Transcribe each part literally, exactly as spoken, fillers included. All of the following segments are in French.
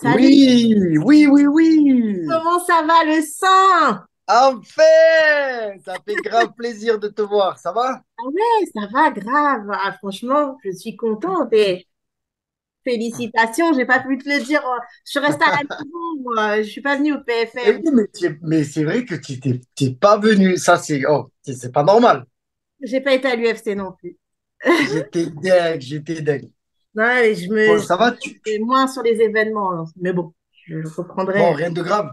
Salut. Oui, oui, oui, oui. Comment ça va le sang? Enfin, ça fait grave plaisir de te voir, ça va? Ah ouais, ça va grave. Ah, franchement, je suis contente et félicitations, j'ai pas pu te le dire. Je reste à la maison, moi. Je suis pas venue au P F L. Mais, mais, mais c'est vrai que tu t'es pas venue, ça c'est oh, c'est pas normal. J'ai pas été à l'U F C non plus. J'étais dingue, j'étais dingue. Non, mais je me bon, ça va, tu... moins sur les événements, mais bon, je reprendrai. Bon, rien de grave.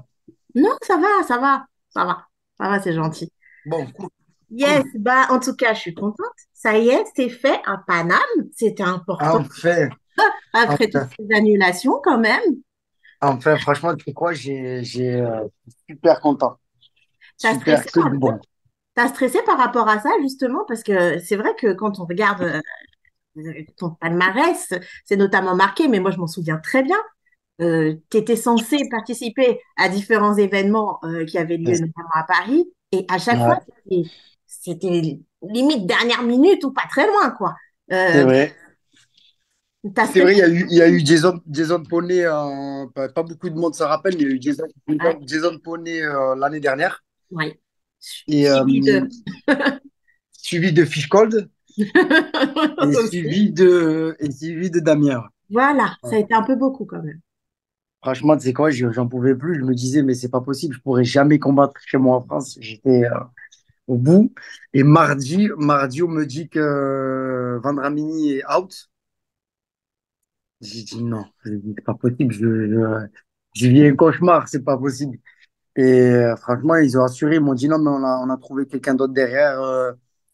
Non, ça va, ça va, ça va, ça va, c'est gentil. Bon, cool. Yes, cool. Bah, en tout cas, je suis contente. Ça y est, c'est fait à Paname, c'était important. Enfin. Après enfin. toutes ces annulations, quand même. Enfin, franchement, tu sais quoi, j'ai, j'ai euh, super content. T'as super stressé, cool, bon. T'as stressé par rapport à ça, justement, parce que c'est vrai que quand on regarde. Euh, Ton palmarès, c'est notamment marqué, mais moi je m'en souviens très bien. Euh, tu étais censé participer à différents événements euh, qui avaient lieu notamment à Paris, et à chaque ouais. fois, c'était limite dernière minute ou pas très loin, quoi. Euh, c'est vrai. C'est vrai, il y a eu, il y a eu Jason, Jason Ponet, euh, pas, pas beaucoup de monde s'en rappelle, mais il y a eu Jason, ouais. Jason Ponet euh, l'année dernière. Oui. Suivi, euh, de... suivi de Fish Cold. et, suivi de, et suivi de Damien. Voilà, ça a été un peu beaucoup quand même. Franchement, tu sais quoi, j'en pouvais plus. Je me disais, mais c'est pas possible, je pourrais jamais combattre chez moi en France. J'étais euh, au bout. Et mardi, mardi, on me dit que euh, Vendramini est out. J'ai dit non, c'est pas possible. Je, je, je vis un cauchemar, c'est pas possible. Et euh, franchement, ils ont assuré. Ils m'ont dit non, mais on a, on a trouvé quelqu'un d'autre derrière. Euh,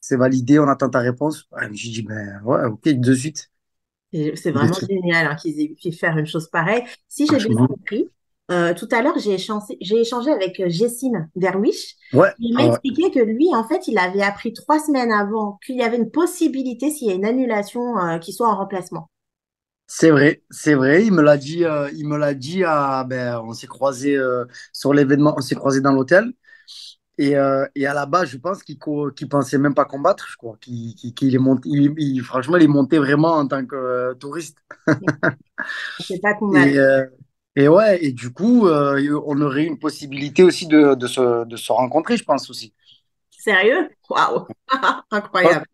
C'est validé, on attend ta réponse. Ouais, j'ai dit, ben ouais, ok, de suite. C'est vraiment génial hein, qu'ils aient pu faire une chose pareille. Si j'ai bien compris, euh, tout à l'heure, j'ai échangé, échangé avec Jessine Verwich. Ouais. Il m'a ah, expliqué ouais. que lui, en fait, il avait appris trois semaines avant qu'il y avait une possibilité s'il y a une annulation euh, qui soit en remplacement. C'est vrai, c'est vrai. Il me l'a dit, euh, il me l'a dit à, ben, on s'est croisés euh, sur l'événement, on s'est croisés dans l'hôtel. Et, euh, et à la base, je pense qu'il qu'il pensait même pas combattre, je crois. Qu'il, qu'il, qu'il est monté, il, il, franchement, il est monté vraiment en tant que euh, touriste. C'est pas combattre. Et, euh, et ouais, et du coup, euh, on aurait eu une possibilité aussi de, de, se, de se rencontrer, je pense aussi. Sérieux? Waouh! Incroyable.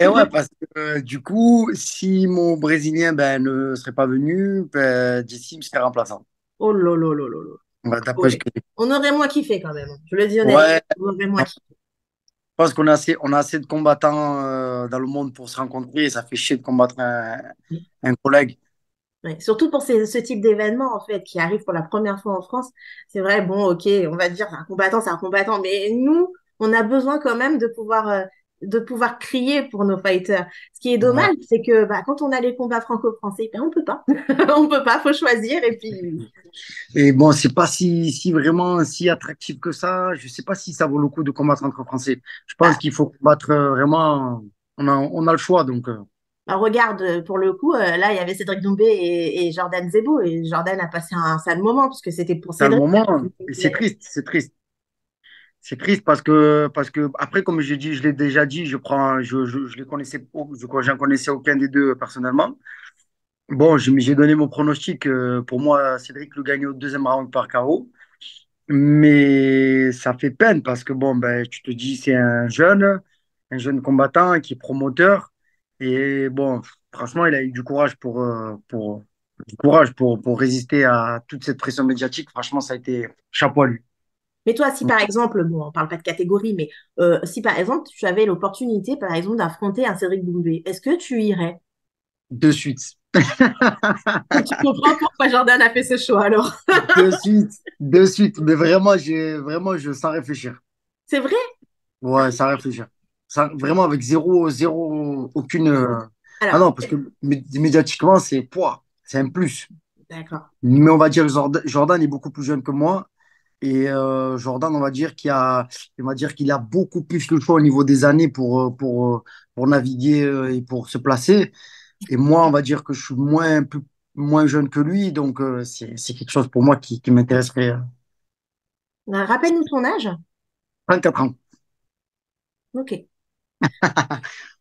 Et ouais, parce que euh, du coup, si mon Brésilien ben, ne serait pas venu, ben, Jessim serait remplaçant. Oh lolo lolo lolo. Bah, okay. que... On aurait moins kiffé quand même. Je le dis honnêtement, ouais. on aurait moins kiffé. Je pense qu'on a assez, on a assez de combattants euh, dans le monde pour se rencontrer et ça fait chier de combattre un, un collègue. Ouais. Surtout pour ces, ce type d'événement en fait, qui arrive pour la première fois en France. C'est vrai, bon, ok, on va dire un combattant, c'est un combattant, mais nous, on a besoin quand même de pouvoir, euh, de pouvoir crier pour nos fighters. Ce qui est dommage, ouais. c'est que bah, quand on a les combats franco-français, ben, on ne peut pas. on peut pas, il faut choisir et puis... Et bon, c'est pas si, si vraiment si attractif que ça. Je sais pas si ça vaut le coup de combattre entre Français. Je pense ah. qu'il faut combattre euh, vraiment. On a, on a le choix donc. Euh... Bah, regarde, pour le coup, euh, là il y avait Cédric Doumbé et, et Jordan Zebo et Jordan a passé un sale moment puisque c'était pour Cédric. Sale moment. C'est triste, c'est triste, c'est triste parce que parce que après comme j'ai dit, je l'ai déjà dit, je prends, je je, je les connaissais, je crois, j'en connaissais aucun des deux personnellement. Bon, j'ai donné mon pronostic. Pour moi, Cédric le gagne au deuxième round par K O. Mais ça fait peine parce que, bon, ben, tu te dis, c'est un jeune, un jeune combattant qui est promoteur. Et bon, franchement, il a eu du courage pour, pour, du courage pour, pour résister à toute cette pression médiatique. Franchement, ça a été chapeau à lui. Mais toi, si par exemple, bon, on ne parle pas de catégorie, mais euh, si par exemple, tu avais l'opportunité, par exemple, d'affronter un Cédric Doumbé, est-ce que tu irais? De suite. Tu comprends pourquoi Jordan a fait ce choix alors? De suite, de suite. Mais vraiment, j'ai vraiment, je sans réfléchir. C'est vrai? Ouais, sans réfléchir. Sans, vraiment avec zéro, zéro, aucune. Alors, ah non, parce que médiatiquement, c'est poids, c'est un plus. D'accord. Mais on va dire Jordan est beaucoup plus jeune que moi et euh, Jordan, on va dire qu'il a, on va dire qu'il a beaucoup plus le choix au niveau des années pour pour pour naviguer et pour se placer. Et moi, on va dire que je suis moins, plus, moins jeune que lui, donc euh, c'est quelque chose pour moi qui, qui m'intéresserait. Rappelle-nous ton âge. trente-quatre ans. Ok.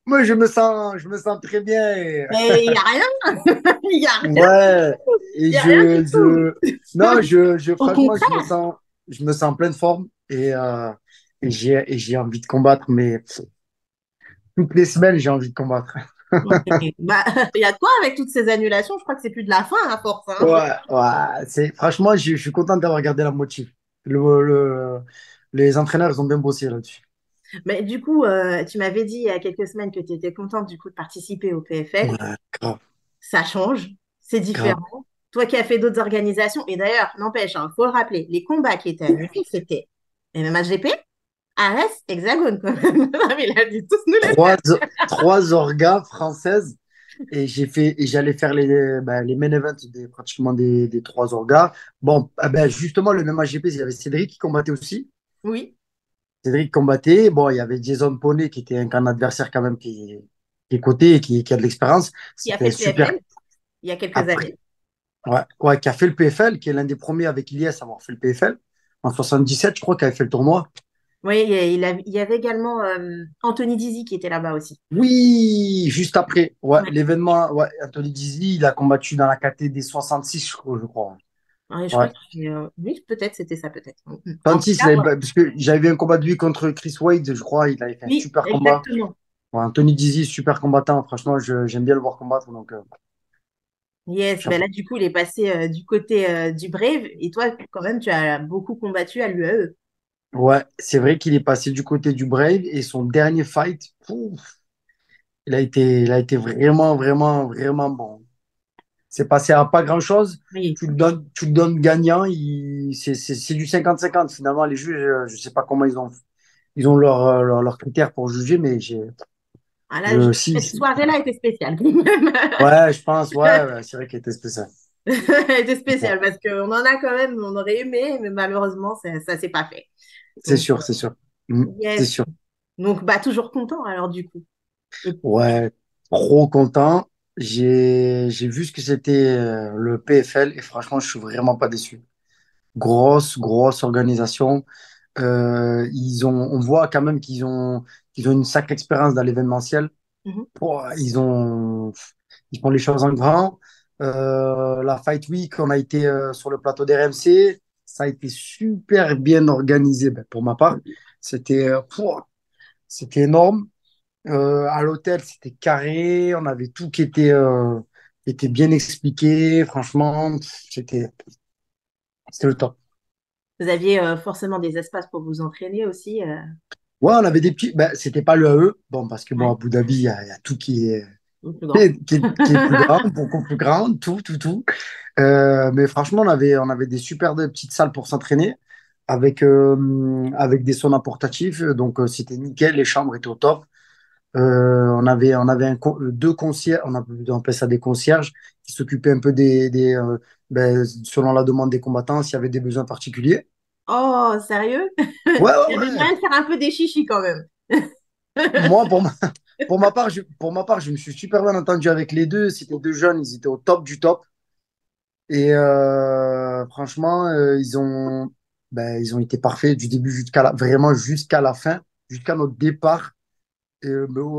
Moi, je me sens, je me sens très bien. Et... mais il n'y a rien. Il n'y a rien. Ouais. Et y a je, rien du je... tout. Non, je, je, franchement, je me sens, je me sens en pleine forme et, euh, et j'ai, et j'ai envie de combattre, mais toutes les semaines, j'ai envie de combattre. Il bah, y a de quoi avec toutes ces annulations. Je crois que c'est plus de la faim à force. Hein. Ouais, ouais. C'est, franchement, je, je suis content d'avoir gardé la motive. Le, le, les entraîneurs, ils ont bien bossé là-dessus. Mais du coup, euh, tu m'avais dit il y a quelques semaines que tu étais contente du coup de participer au P F L. Ouais, grave. Ça change, c'est différent. Grave. Toi qui as fait d'autres organisations, et d'ailleurs, n'empêche, il hein, faut le rappeler, les combats qui étaient annulés, c'était M M A H G P, Ares, Hexagone quand même. Mais là, ils tous nous les trois, trois orgas françaises. Et j'ai fait, et j'allais faire les, ben, les main events des, pratiquement des, des trois orgas. Bon, ben, justement, le M M A H G P, il y avait Cédric qui combattait aussi. Oui. Cédric combattait, bon, il y avait Jason Ponet qui était un, un adversaire quand même qui, qui est coté et qui, qui a de l'expérience. Qui a fait le P F L super... il y a quelques Après... années. Ouais, ouais, qui a fait le P F L, qui est l'un des premiers avec Ilyes à avoir fait le P F L. En soixante-dix-sept, je crois, qui avait fait le tournoi. Oui, il, a, il y avait également euh, Anthony Dizy qui était là-bas aussi. Oui, juste après. Ouais, ouais. L'événement, ouais, Anthony Dizy, il a combattu dans la catégorie des soixante-six, je crois. Je crois. Ouais, je ouais. crois que, euh, oui, peut-être, c'était ça, peut-être. soixante-six, cas, ouais. Parce que j'avais vu un combat de lui contre Chris Wade, je crois, il avait fait oui, un super exactement. combat. Ouais, Anthony Dizy, super combattant, franchement, je, j'aime bien le voir combattre. Donc, euh... yes, ben là, du coup, il est passé euh, du côté euh, du Brave, et toi, quand même, tu as beaucoup combattu à l'U A E. Ouais, c'est vrai qu'il est passé du côté du Brave, et son dernier fight, pouf, il a été, il a été vraiment, vraiment, vraiment bon. C'est passé à pas grand-chose. Oui. Tu le donnes, tu le donnes gagnant. Il, c'est, c'est, c'est du cinquante cinquante. Finalement, les juges, je ne sais pas comment ils ont, ils ont leurs leur, leur critères pour juger, mais j'ai. Ah là, euh, si, cette soirée-là était spéciale. Ouais, je pense. Ouais, ouais, c'est vrai qu'elle était spéciale. Elle était spéciale ouais. Parce qu'on en a quand même, on aurait aimé, mais malheureusement, ça ne s'est pas fait. Donc, c'est sûr, euh, c'est sûr. Yes. C'est sûr. Donc, bah, toujours content alors, du coup. Ouais, trop content. J'ai, j'ai vu ce que c'était le P F L et franchement, je suis vraiment pas déçu. Grosse, grosse organisation. Euh, ils ont, on voit quand même qu'ils ont, qu'ils ont une sacrée expérience dans l'événementiel. Mm-hmm. Oh, ils ont, ils font les choses en grand. Euh, la Fight Week, on a été euh, sur le plateau d'R M C. Ça a été super bien organisé. Ben, pour ma part, c'était, euh, oh, c'était énorme. Euh, à l'hôtel, c'était carré, on avait tout qui était, euh, était bien expliqué, franchement, c'était, c'était le top. Vous aviez euh, forcément des espaces pour vous entraîner aussi euh... Ouais, on avait des petits, ben, c'était pas le A E, bon, parce que bon, à Abu Dhabi, il y, y a tout qui est plus grand, qui est, qui est plus grand beaucoup plus grand, tout, tout, tout. Euh, mais franchement, on avait, on avait des super des petites salles pour s'entraîner. Avec, euh, avec des saunas portatifs, donc euh, c'était nickel, les chambres étaient au top. Euh, on avait, on avait un, deux concierges, on appelait ça des concierges, qui s'occupaient un peu des, des euh, ben, selon la demande des combattants, s'il y avait des besoins particuliers. Oh, sérieux? Ouais, ouais, il y avait moyen de faire un peu des chichis quand même. Moi, pour ma, pour ma part, je, pour ma part, je me suis super bien entendu avec les deux. C'était deux jeunes, ils étaient au top du top. Et euh, franchement, euh, ils ont, ben, ils ont été parfaits du début jusqu'à la, vraiment jusqu'à la fin, jusqu'à notre départ.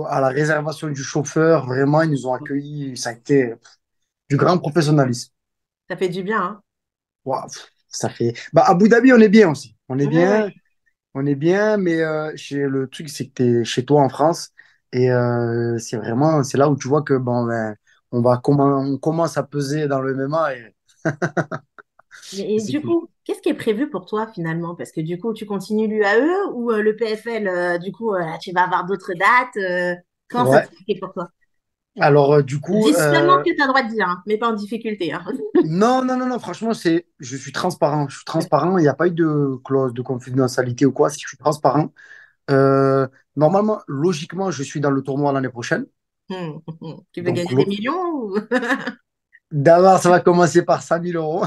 À la réservation du chauffeur, vraiment, ils nous ont accueillis. Ça a été du grand professionnalisme. Ça fait du bien. Hein wow, ça fait. Bah, Abu Dhabi, on est bien aussi. On est ouais, bien, ouais. on est bien. Mais euh, chez le truc, c'est que tu es chez toi en France, et euh, c'est vraiment, c'est là où tu vois que bon, ben, on va on commence à peser dans le M M A. Et, et, et du cool. coup, qu'est-ce qui est prévu pour toi finalement? Parce que du coup, tu continues l'U A E ou euh, le P F L, euh, du coup, euh, tu vas avoir d'autres dates euh, Comment ouais. ça se fait pour toi? Alors, euh, du coup… Dis seulement euh... que tu as le droit de dire, hein, mais pas en difficulté. Hein. non, non, non, non, franchement, c'est... je suis transparent. Je suis transparent, il n'y a pas eu de clause de confidentialité ou quoi, si je suis transparent. Euh, normalement, logiquement, je suis dans le tournoi l'année prochaine. Mmh, mmh. Tu veux Donc, gagner des millions ou... D'abord, ça va commencer par cinq mille euros.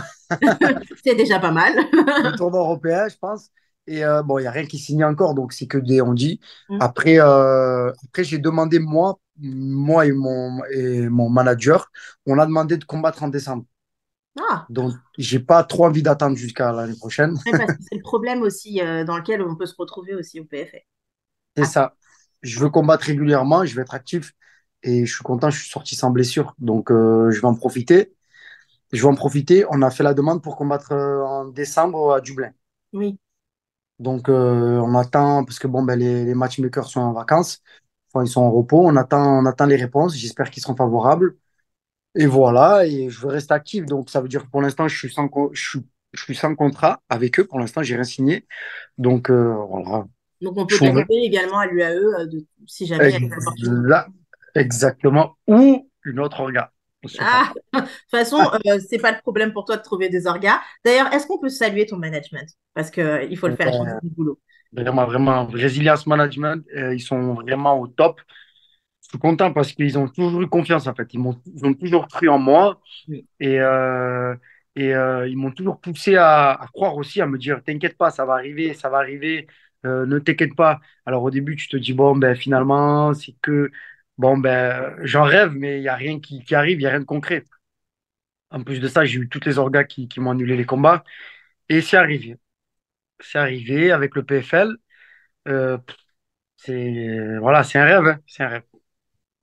C'est déjà pas mal. Le tournoi européen, je pense. Et euh, bon, il n'y a rien qui signe encore, donc c'est que des on dit. Mm. Après, euh, après j'ai demandé, moi, moi et mon, et mon manager, on a demandé de combattre en décembre. Ah. Donc, je n'ai pas trop envie d'attendre jusqu'à l'année prochaine. Ouais, parce que c'est le problème aussi euh, dans lequel on peut se retrouver aussi au P F L. C'est ah. ça. je veux combattre régulièrement, je vais être actif et je suis content, je suis sorti sans blessure. Donc, euh, je vais en profiter. Je vais en profiter. On a fait la demande pour combattre en décembre à Dublin. Oui. Donc, euh, on attend, parce que bon, ben, les, les matchmakers sont en vacances. Enfin, ils sont en repos. On attend, on attend les réponses. J'espère qu'ils seront favorables. Et voilà, et je veux rester actif. Donc, ça veut dire que pour l'instant, je suis sans, je suis, je suis sans contrat avec eux. Pour l'instant, j'ai rien signé. Donc, euh, voilà. Donc, on peut t'arriver également à l'U A E de, si jamais il y a une là, exactement. Ou une autre orga. Ah, de toute façon, ah. euh, ce n'est pas le problème pour toi de trouver des orgas. D'ailleurs, est-ce qu'on peut saluer ton management? Parce qu'il euh, faut le faire, euh, du boulot. Vraiment, vraiment. Résilience Management, euh, ils sont vraiment au top. Je suis content parce qu'ils ont toujours eu confiance, en fait. Ils m'ont, ils ont toujours cru en moi. Et, euh, et euh, ils m'ont toujours poussé à, à croire aussi, à me dire, t'inquiète pas, ça va arriver, ça va arriver. Euh, ne t'inquiète pas. Alors, au début, tu te dis, bon, ben finalement, c'est que... Bon, ben, j'en rêve, mais il n'y a rien qui, qui arrive, il n'y a rien de concret. En plus de ça, j'ai eu toutes les orgas qui, qui m'ont annulé les combats. Et c'est arrivé. C'est arrivé avec le P F L. Euh, c'est voilà, c'est un rêve. Hein, c'est un rêve.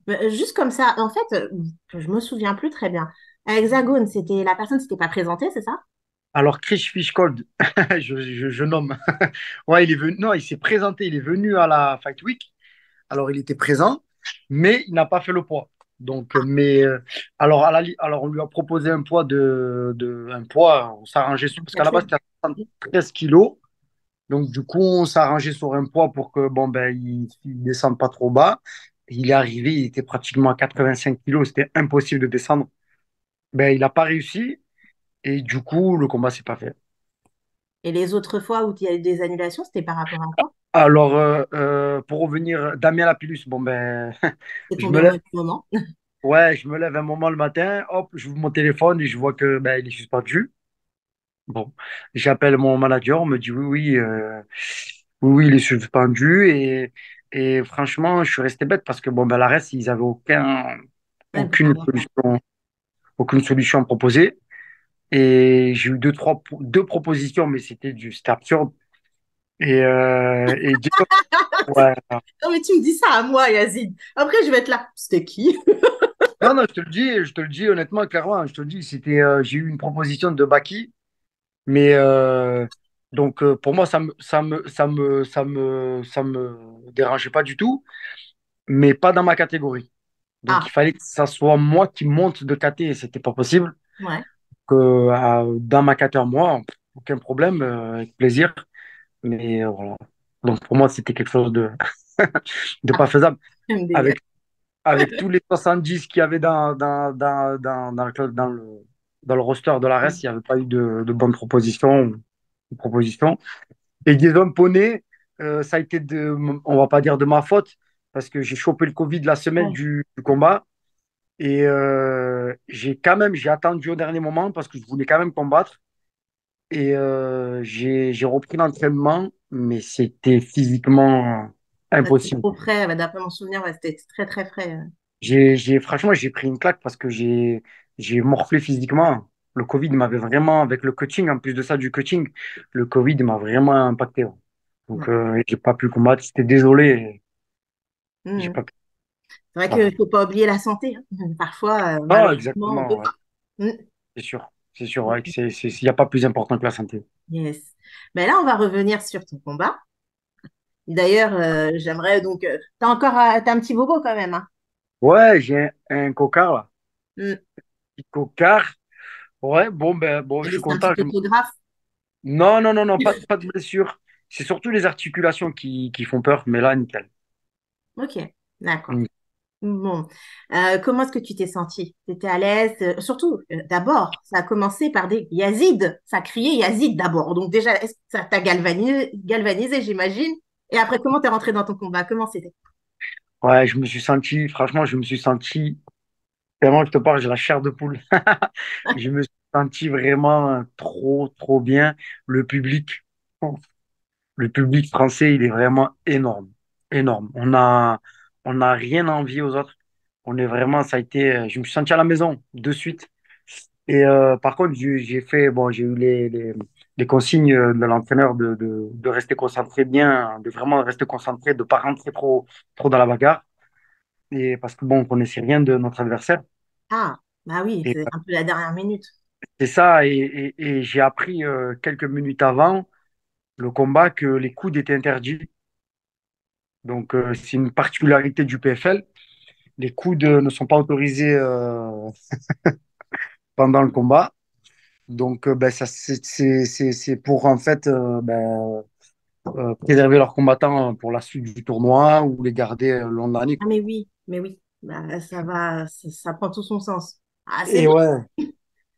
Mais juste comme ça, en fait, je ne me souviens plus très bien. À Hexagone, c'était la personne ne s'était pas présentée, c'est ça? Alors, Chris Fish Cold, je, je, je nomme. Ouais, il est venu. Non, il s'est présenté. Il est venu à la Fight Week. Alors, il était présent. Mais il n'a pas fait le poids. Donc, mais, euh, alors, à la, alors, on lui a proposé un poids de, de un poids, on s'arrangeait sur, parce qu'à la base, c'était à soixante-treize kilos. Donc, du coup, on s'arrangeait sur un poids pour que, bon, ben, il ne descende pas trop bas. Il est arrivé, il était pratiquement à quatre-vingt-cinq kilos. C'était impossible de descendre. Ben, il n'a pas réussi. Et du coup, le combat ne s'est pas fait. Et les autres fois où il y a eu des annulations, c'était par rapport à quoi? Alors, euh, euh, pour revenir, Damien Lapilus, bon ben, je me lève. Moment. Ouais, je me lève un moment le matin, hop, je vous mon téléphone et je vois que ben il est suspendu. Bon, j'appelle mon manager, on me dit oui, oui, euh, oui, oui, il est suspendu et, et franchement, je suis resté bête parce que bon ben l'Ares, ils avaient aucun, aucune solution, aucune solution à proposer et j'ai eu deux trois deux propositions, mais c'était du, c'était absurde. Et, euh, et du coup, ouais. Non mais tu me dis ça à moi, Yazid. Après je vais être là. C'était qui? Non non, je te le dis, je te le dis honnêtement, clairement, je te le dis. C'était, euh, j'ai eu une proposition de Baki, mais euh, donc euh, pour moi ça me, ça me, ça me, ça me, ça me dérangeait pas du tout, mais pas dans ma catégorie. Donc ah. Il fallait que ça soit moi qui monte de caté, c'était pas possible. Ouais. Que euh, dans ma catégorie, moi, aucun problème, euh, avec plaisir. Mais euh, voilà. Donc pour moi, c'était quelque chose de, de pas faisable. Avec, avec tous les soixante-dix qu'il y avait dans, dans, dans, dans, dans, le, dans, le, dans le roster de l'Ares, il n'y avait pas eu de, de bonnes propositions, de propositions. Et Jason Ponet, euh, ça a été, de, on ne va pas dire de ma faute, parce que j'ai chopé le Covid la semaine oh. du, du combat. Et euh, j'ai quand même, j'ai attendu au dernier moment parce que je voulais quand même combattre. Et euh, j'ai, j'ai repris l'entraînement, mais c'était physiquement impossible. C'était trop frais, d'après mon souvenir, c'était très très frais. J'ai, j'ai, franchement, j'ai pris une claque parce que j'ai, j'ai morflé physiquement. Le Covid m'avait vraiment, avec le coaching, en plus de ça du coaching, le Covid m'a vraiment impacté. Donc, ouais. euh, j'ai pas pu combattre, c'était désolé. Mmh. J'ai pas pu... C'est vrai qu'il ne faut pas oublier la santé. Hein. Parfois, euh, ah, exactement, on peut ouais. pas. Mmh. C'est sûr. C'est sûr, ouais, il n'y a pas plus important que la santé. Yes. Mais là, on va revenir sur ton combat. D'ailleurs, euh, j'aimerais donc… Euh, tu as encore euh, t'as un petit bobo quand même. Hein. Ouais, j'ai un, un cocard là. Mm. Petit cocard. Ouais, bon, ben, bon je suis content. C'est un photographe. Non, non, non, non pas, pas de blessure. C'est surtout les articulations qui, qui font peur, mais là, nickel. Ok, d'accord. Mm. Bon, euh, comment est-ce que tu t'es senti? Tu étais à l'aise? euh, Surtout, euh, d'abord, ça a commencé par des Yazid. Ça criait Yazid d'abord. Donc déjà, est-ce que ça t'a galvanisé, galvanisé j'imagine? Et après, comment t'es rentré dans ton combat? Comment c'était? Ouais, je me suis senti, franchement, je me suis senti, tellement je te parle, j'ai la chair de poule. Je me suis senti vraiment trop, trop bien. Le public, le public français, il est vraiment énorme, énorme. On a... On n'a rien à envier aux autres. On est vraiment, ça a été, je me suis senti à la maison de suite. Et euh, par contre, j'ai fait, bon, j'ai eu les, les, les consignes de l'entraîneur de, de, de rester concentré bien, de vraiment rester concentré, de ne pas rentrer trop, trop dans la bagarre. Et parce que bon, on ne connaissait rien de notre adversaire. Ah, bah oui, c'est un peu la dernière minute. C'est ça, et, et, et j'ai appris euh, quelques minutes avant le combat que les coudes étaient interdits. Donc, euh, c'est une particularité du P F L. Les coudes ne sont pas autorisés euh, pendant le combat. Donc, euh, ben, ça, c'est pour, en fait, euh, ben, euh, préserver leurs combattants pour la suite du tournoi ou les garder euh, long de l'année. Ah, mais oui, mais oui. Bah, ça, va, ça, ça prend tout son sens. Ah, et dur. Ouais.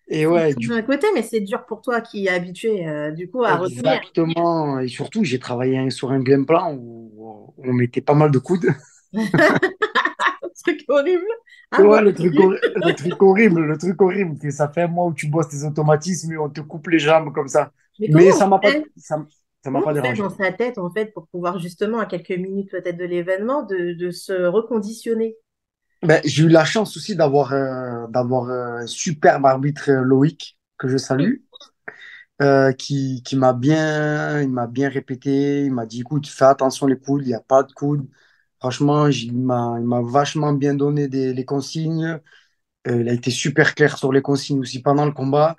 Et ouais. Du... d'un côté, mais c'est dur pour toi qui est habitué, euh, du coup, à retenir. Exactement. Et surtout, j'ai travaillé sur un game plan où on mettait pas mal de coudes. Truc horrible. Ah, ouais, le truc, le truc horrible, le truc horrible, que ça fait un mois où tu bosses tes automatismes et on te coupe les jambes comme ça. Mais, mais ça m'a pas, ça, ça m'a pas dérangé. Dans sa tête, en fait, pour pouvoir justement, à quelques minutes peut-être de l'événement, de, de se reconditionner. Ben, j'ai eu la chance aussi d'avoir euh, d'avoir un superbe arbitre, Loïc, que je salue, euh, qui, qui m'a bien, il m'a bien répété, il m'a dit, écoute, fais attention les coudes, il n'y a pas de coudes. Franchement, il m'a vachement bien donné des, les consignes. Euh, il a été super clair sur les consignes aussi pendant le combat.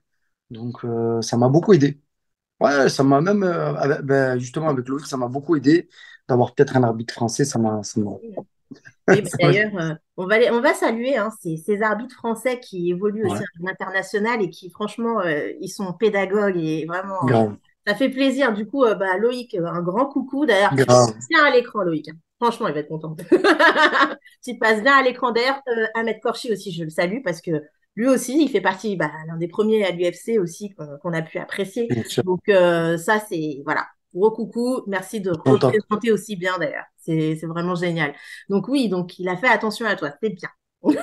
Donc, euh, ça m'a beaucoup aidé. Ouais, ça m'a même, euh, avec, ben, justement, avec Loïc, ça m'a beaucoup aidé d'avoir peut-être un arbitre français. Ça m'a. Oui, bah, d'ailleurs, euh, on, va, on va saluer hein, ces, ces arbitres français qui évoluent ouais. aussi à l'international et qui, franchement, euh, ils sont pédagogues et vraiment. Grave. Ça fait plaisir. Du coup, euh, bah, Loïc, un grand coucou. D'ailleurs, tu tiens à l'écran, Loïc. Franchement, il va être content. Tu passes bien à l'écran d'air. Euh, Ahmed Korchi aussi, je le salue parce que lui aussi, il fait partie bah, l'un des premiers à l'U F C aussi qu'on qu'on a pu apprécier. Donc, euh, ça, c'est… Voilà. Gros coucou. Merci de représenter aussi bien d'ailleurs. C'est vraiment génial. Donc, oui, donc il a fait attention à toi. C'est bien. Ouais,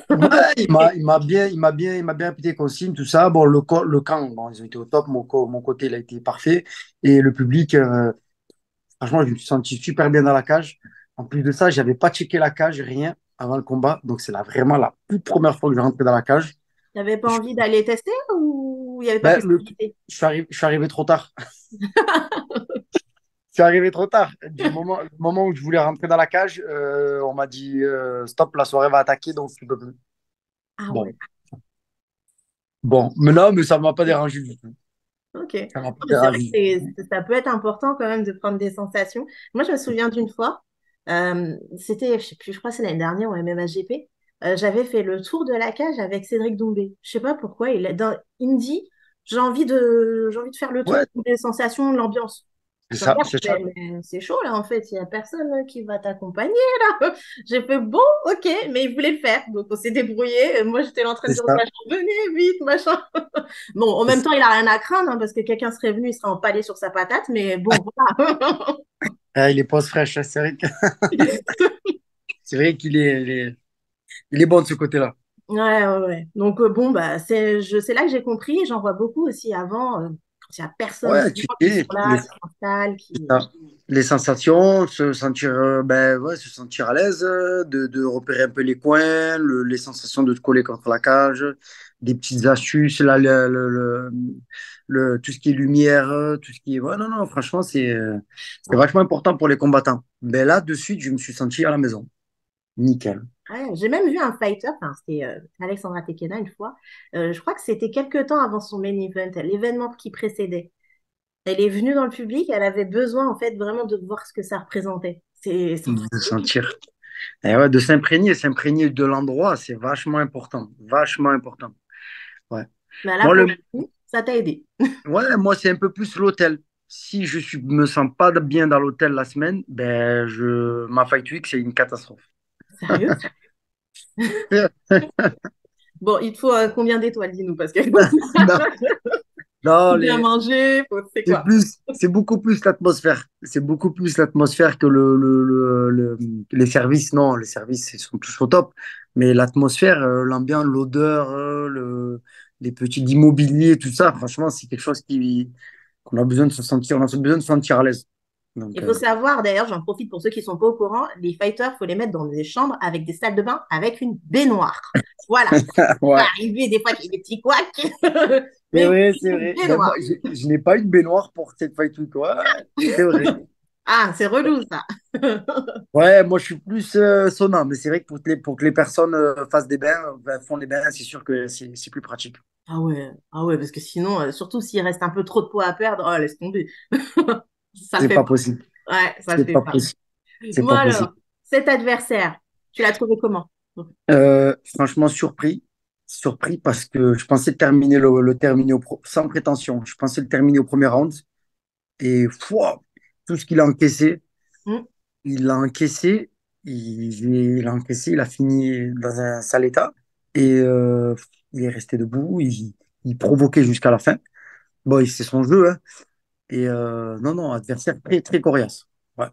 il m'a bien, il m'a bien, il m'a bien appliqué les consignes, tout ça. Bon, le, le camp, bon, ils ont été au top. Mon, mon côté, il a été parfait. Et le public, euh, franchement, je me suis senti super bien dans la cage. En plus de ça, je n'avais pas checké la cage, rien, avant le combat. Donc, c'est vraiment la toute première fois que je rentrais dans la cage. Tu n'avais pas je... envie d'aller tester ou il n'y avait pas ben, possibilité le... je, suis arrivé... je suis arrivé trop tard. Je suis arrivé trop tard. Du moment, le moment où je voulais rentrer dans la cage, euh, on m'a dit euh, « Stop, la soirée va attaquer, donc tu ne peux plus. » Ah bon. Ouais. Bon, mais non, mais ça ne m'a pas dérangé du tout. Ok. Ça, vrai que ça peut être important quand même de prendre des sensations. Moi, je me souviens d'une fois, Euh, c'était, je sais plus, je crois que c'est l'année dernière au M M A G P, euh, j'avais fait le tour de la cage avec Cédric Doumbé. Je sais pas pourquoi, il, dans, il me dit j'ai envie de, j'ai envie de faire le tour ouais. des sensations, de l'ambiance. C'est chaud là en fait, il n'y a personne qui va t'accompagner là. J'ai fait bon, ok, mais il voulait le faire, donc on s'est débrouillé. Moi j'étais l'entraîneur de la chambre, venez vite, machin. Bon, en même temps, il n'a rien à craindre hein, parce que quelqu'un serait venu, il serait empalé sur sa patate, mais bon, voilà. Ah, il est pas fraîche, c'est vrai que... c'est vrai qu'il est, il est... Il est bon de ce côté-là. Ouais, ouais, ouais. Donc, euh, bon, bah, c'est je... là que j'ai compris. J'en vois beaucoup aussi avant. Euh, il n'y a personne ouais, qui est sur là, les... sur mental, qui... les sensations, se sentir, euh, ben, ouais, se sentir à l'aise, de, de repérer un peu les coins, le, les sensations de te coller contre la cage, des petites astuces, là, le, le, le, le, tout ce qui est lumière, tout ce qui est… Ouais, non, non, franchement, c'est vachement important pour les combattants. Mais là, de suite, je me suis senti à la maison. Nickel. Ouais, j'ai même vu un fighter, enfin, c'était euh, Alexandra Tekena une fois, euh, je crois que c'était quelques temps avant son main event, l'événement qui précédait. Elle est venue dans le public, elle avait besoin en fait vraiment de voir ce que ça représentait. C'est de sentir. Et ouais, de s'imprégner, s'imprégner de l'endroit, c'est vachement important, vachement important. Ouais. Mais là, bon, le... coup, ça t'a aidé. Ouais, moi c'est un peu plus l'hôtel. Si je suis, me sens pas bien dans l'hôtel la semaine, ben je ma fight week c'est une catastrophe. Sérieux? Bon, il te faut euh, combien d'étoiles, dis-nous, parce que non, bien les... manger, faut... c'est quoi? C'est beaucoup plus l'atmosphère. C'est beaucoup plus l'atmosphère que le, le, le, le, les services. Non, les services, ils sont tous au top. Mais l'atmosphère, euh, l'ambiance, l'odeur, euh, le, les petits immobiliers, tout ça, franchement, c'est quelque chose qui qu'on a besoin de se sentir. On a besoin de se sentir à l'aise. Donc, il faut euh... savoir, d'ailleurs, j'en profite pour ceux qui ne sont pas au courant, les fighters, il faut les mettre dans des chambres avec des salles de bain, avec une baignoire. Voilà. Ouais. Ça peut arriver des fois qu'il y a des petits couacs. Mais oui, c'est vrai. Je, je n'ai pas eu de baignoire pour cette fight week. Ouais, c'est vrai. Ah, c'est relou ça. Ouais, moi je suis plus euh, sauna, mais c'est vrai que pour, les, pour que les personnes euh, fassent des bains, ben, font des bains, c'est sûr que c'est, c'est plus pratique. Ah ouais, ah ouais, parce que sinon, euh, surtout s'il reste un peu trop de poids à perdre, oh, laisse tomber. Ça c'est fait pas possible. Ouais, ça c'est fait pas. Pas. Possible. C'est bon, pas alors, possible. Cet adversaire, tu l'as trouvé comment? euh, Franchement, surpris. Surpris parce que je pensais terminer le, le terminer au pro, sans prétention. Je pensais le terminer au premier round. Et wow, tout ce qu'il a encaissé, mm. il l'a encaissé, il, il a encaissé, il a fini dans un sale état. Et euh, il est resté debout, il, il provoquait jusqu'à la fin. Bon, c'est son jeu. Hein. Et euh, non, non, adversaire très, très coriace. Ouais.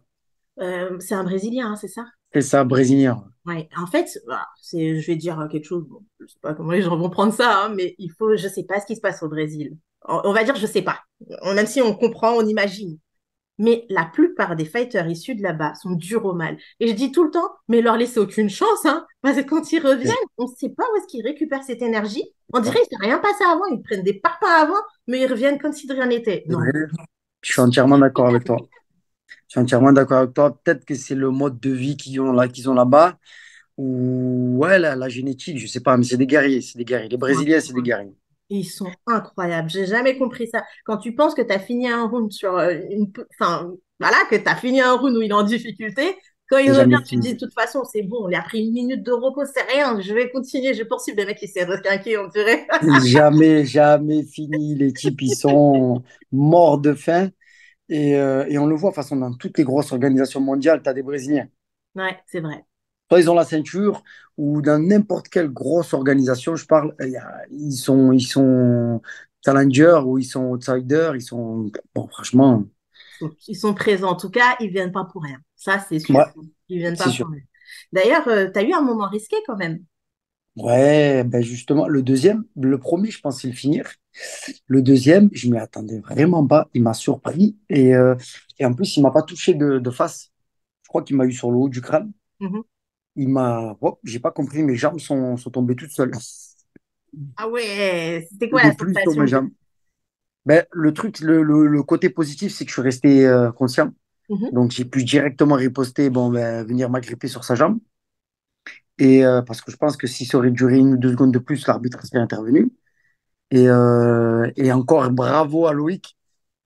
Euh, c'est un Brésilien, hein, c'est ça? C'est ça, Brésilien. Ouais. En fait, bah, c'est, je vais dire quelque chose, bon, je ne sais pas comment les gens vont prendre ça, hein, mais il faut, je ne sais pas ce qui se passe au Brésil. On, on va dire, je ne sais pas. On, même si on comprend, on imagine. Mais la plupart des fighters issus de là-bas sont durs au mal. Et je dis tout le temps, mais leur laisser aucune chance, hein, parce que quand ils reviennent, on ne sait pas où est-ce qu'ils récupèrent cette énergie. On dirait qu'ils n'ont rien passé avant, ils prennent des parpaings avant, mais ils reviennent comme si de rien n'était. Non. Je suis entièrement d'accord avec toi. Je suis entièrement d'accord avec toi. Peut-être que c'est le mode de vie qu'ils ont, là, qu'ils ont là-bas. Ou ouais, la, la génétique, je ne sais pas, mais c'est des guerriers, c'est des guerriers. Les Brésiliens, c'est des guerriers. Ils sont incroyables. J'ai jamais compris ça. Quand tu penses que tu as fini un round sur une... Enfin, voilà, que tu as fini un round où il est en difficulté, quand il revient, tu te dis de toute façon, c'est bon, il a pris une minute de repos, c'est rien, je vais continuer, je vais poursuivre. Les mecs, ils s'est resquinqués, on dirait. Jamais, jamais fini. Les types, ils sont morts de faim. Et, euh, et on le voit, de toute façon, dans toutes les grosses organisations mondiales, tu as des Brésiliens. Ouais, c'est vrai. Soit ils ont la ceinture, ou dans n'importe quelle grosse organisation, je parle, ils sont, ils sont challengers, ou ils sont outsiders, ils sont, bon, franchement. Ils sont présents, en tout cas, ils ne viennent pas pour rien. Ça, c'est sûr. Ouais, ils ne viennent pas sûr. Pour rien. D'ailleurs, euh, tu as eu un moment risqué quand même. Ouais, ben justement, le deuxième, le premier, je pensais le finir. Le deuxième, je ne m'y attendais vraiment pas. Il m'a surpris. Et, euh, et en plus, il ne m'a pas touché de, de face. Je crois qu'il m'a eu sur le haut du crâne. Mm-hmm. Il m'a. Oh, j'ai pas compris, mes jambes sont, sont tombées toutes seules. Ah ouais, c'était quoi la sensation? Ben, le truc, le, le, le côté positif, c'est que je suis resté euh, conscient. Mm-hmm. Donc, j'ai pu directement riposter, bon, ben, venir m'agripper sur sa jambe. Et euh, parce que je pense que si ça aurait duré une ou deux secondes de plus, l'arbitre serait intervenu. Et, euh, et encore bravo à Loïc.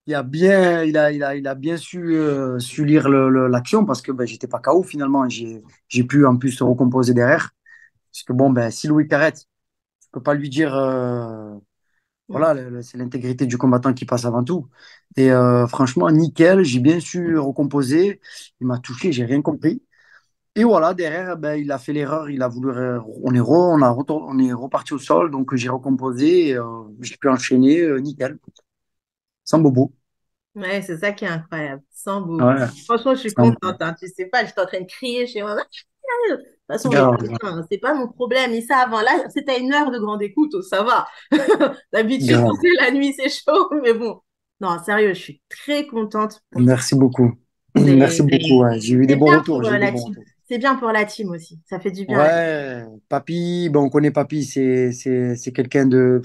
Il a bien, il a, il a, il a bien su, euh, su lire le, le, l'action parce que ben, je n'étais pas K O finalement. J'ai, j'ai pu en plus se recomposer derrière. Parce que bon, ben, si Loïc arrête, je ne peux pas lui dire. Euh, voilà, le, le, c'est l'intégrité du combattant qui passe avant tout. Et euh, franchement, nickel. J'ai bien su recomposer. Il m'a touché, je n'ai rien compris. Et voilà, derrière, ben, il a fait l'erreur, il a voulu, on est, re, on a retour, on est reparti au sol, donc j'ai recomposé, euh, j'ai pu enchaîner, euh, nickel, sans bobo. Ouais, c'est ça qui est incroyable, sans bobo. Ouais. Franchement, je suis sans contente, hein. Tu sais pas, j'étais en train de crier chez moi, de toute façon, non, dit, non, c'est pas mon problème, ils savent, là, c'était une heure de grande écoute, oh, ça va, d'habitude, c'est la nuit, c'est chaud, mais bon, non, sérieux, je suis très contente. Merci beaucoup, c'est... merci beaucoup, ouais. J'ai eu c'est des bons retours, j'ai eu des bons retours. C'est bien pour la team aussi, ça fait du bien. Ouais, Papy, ben on connaît Papy, c'est, c'est, c'est quelqu'un de...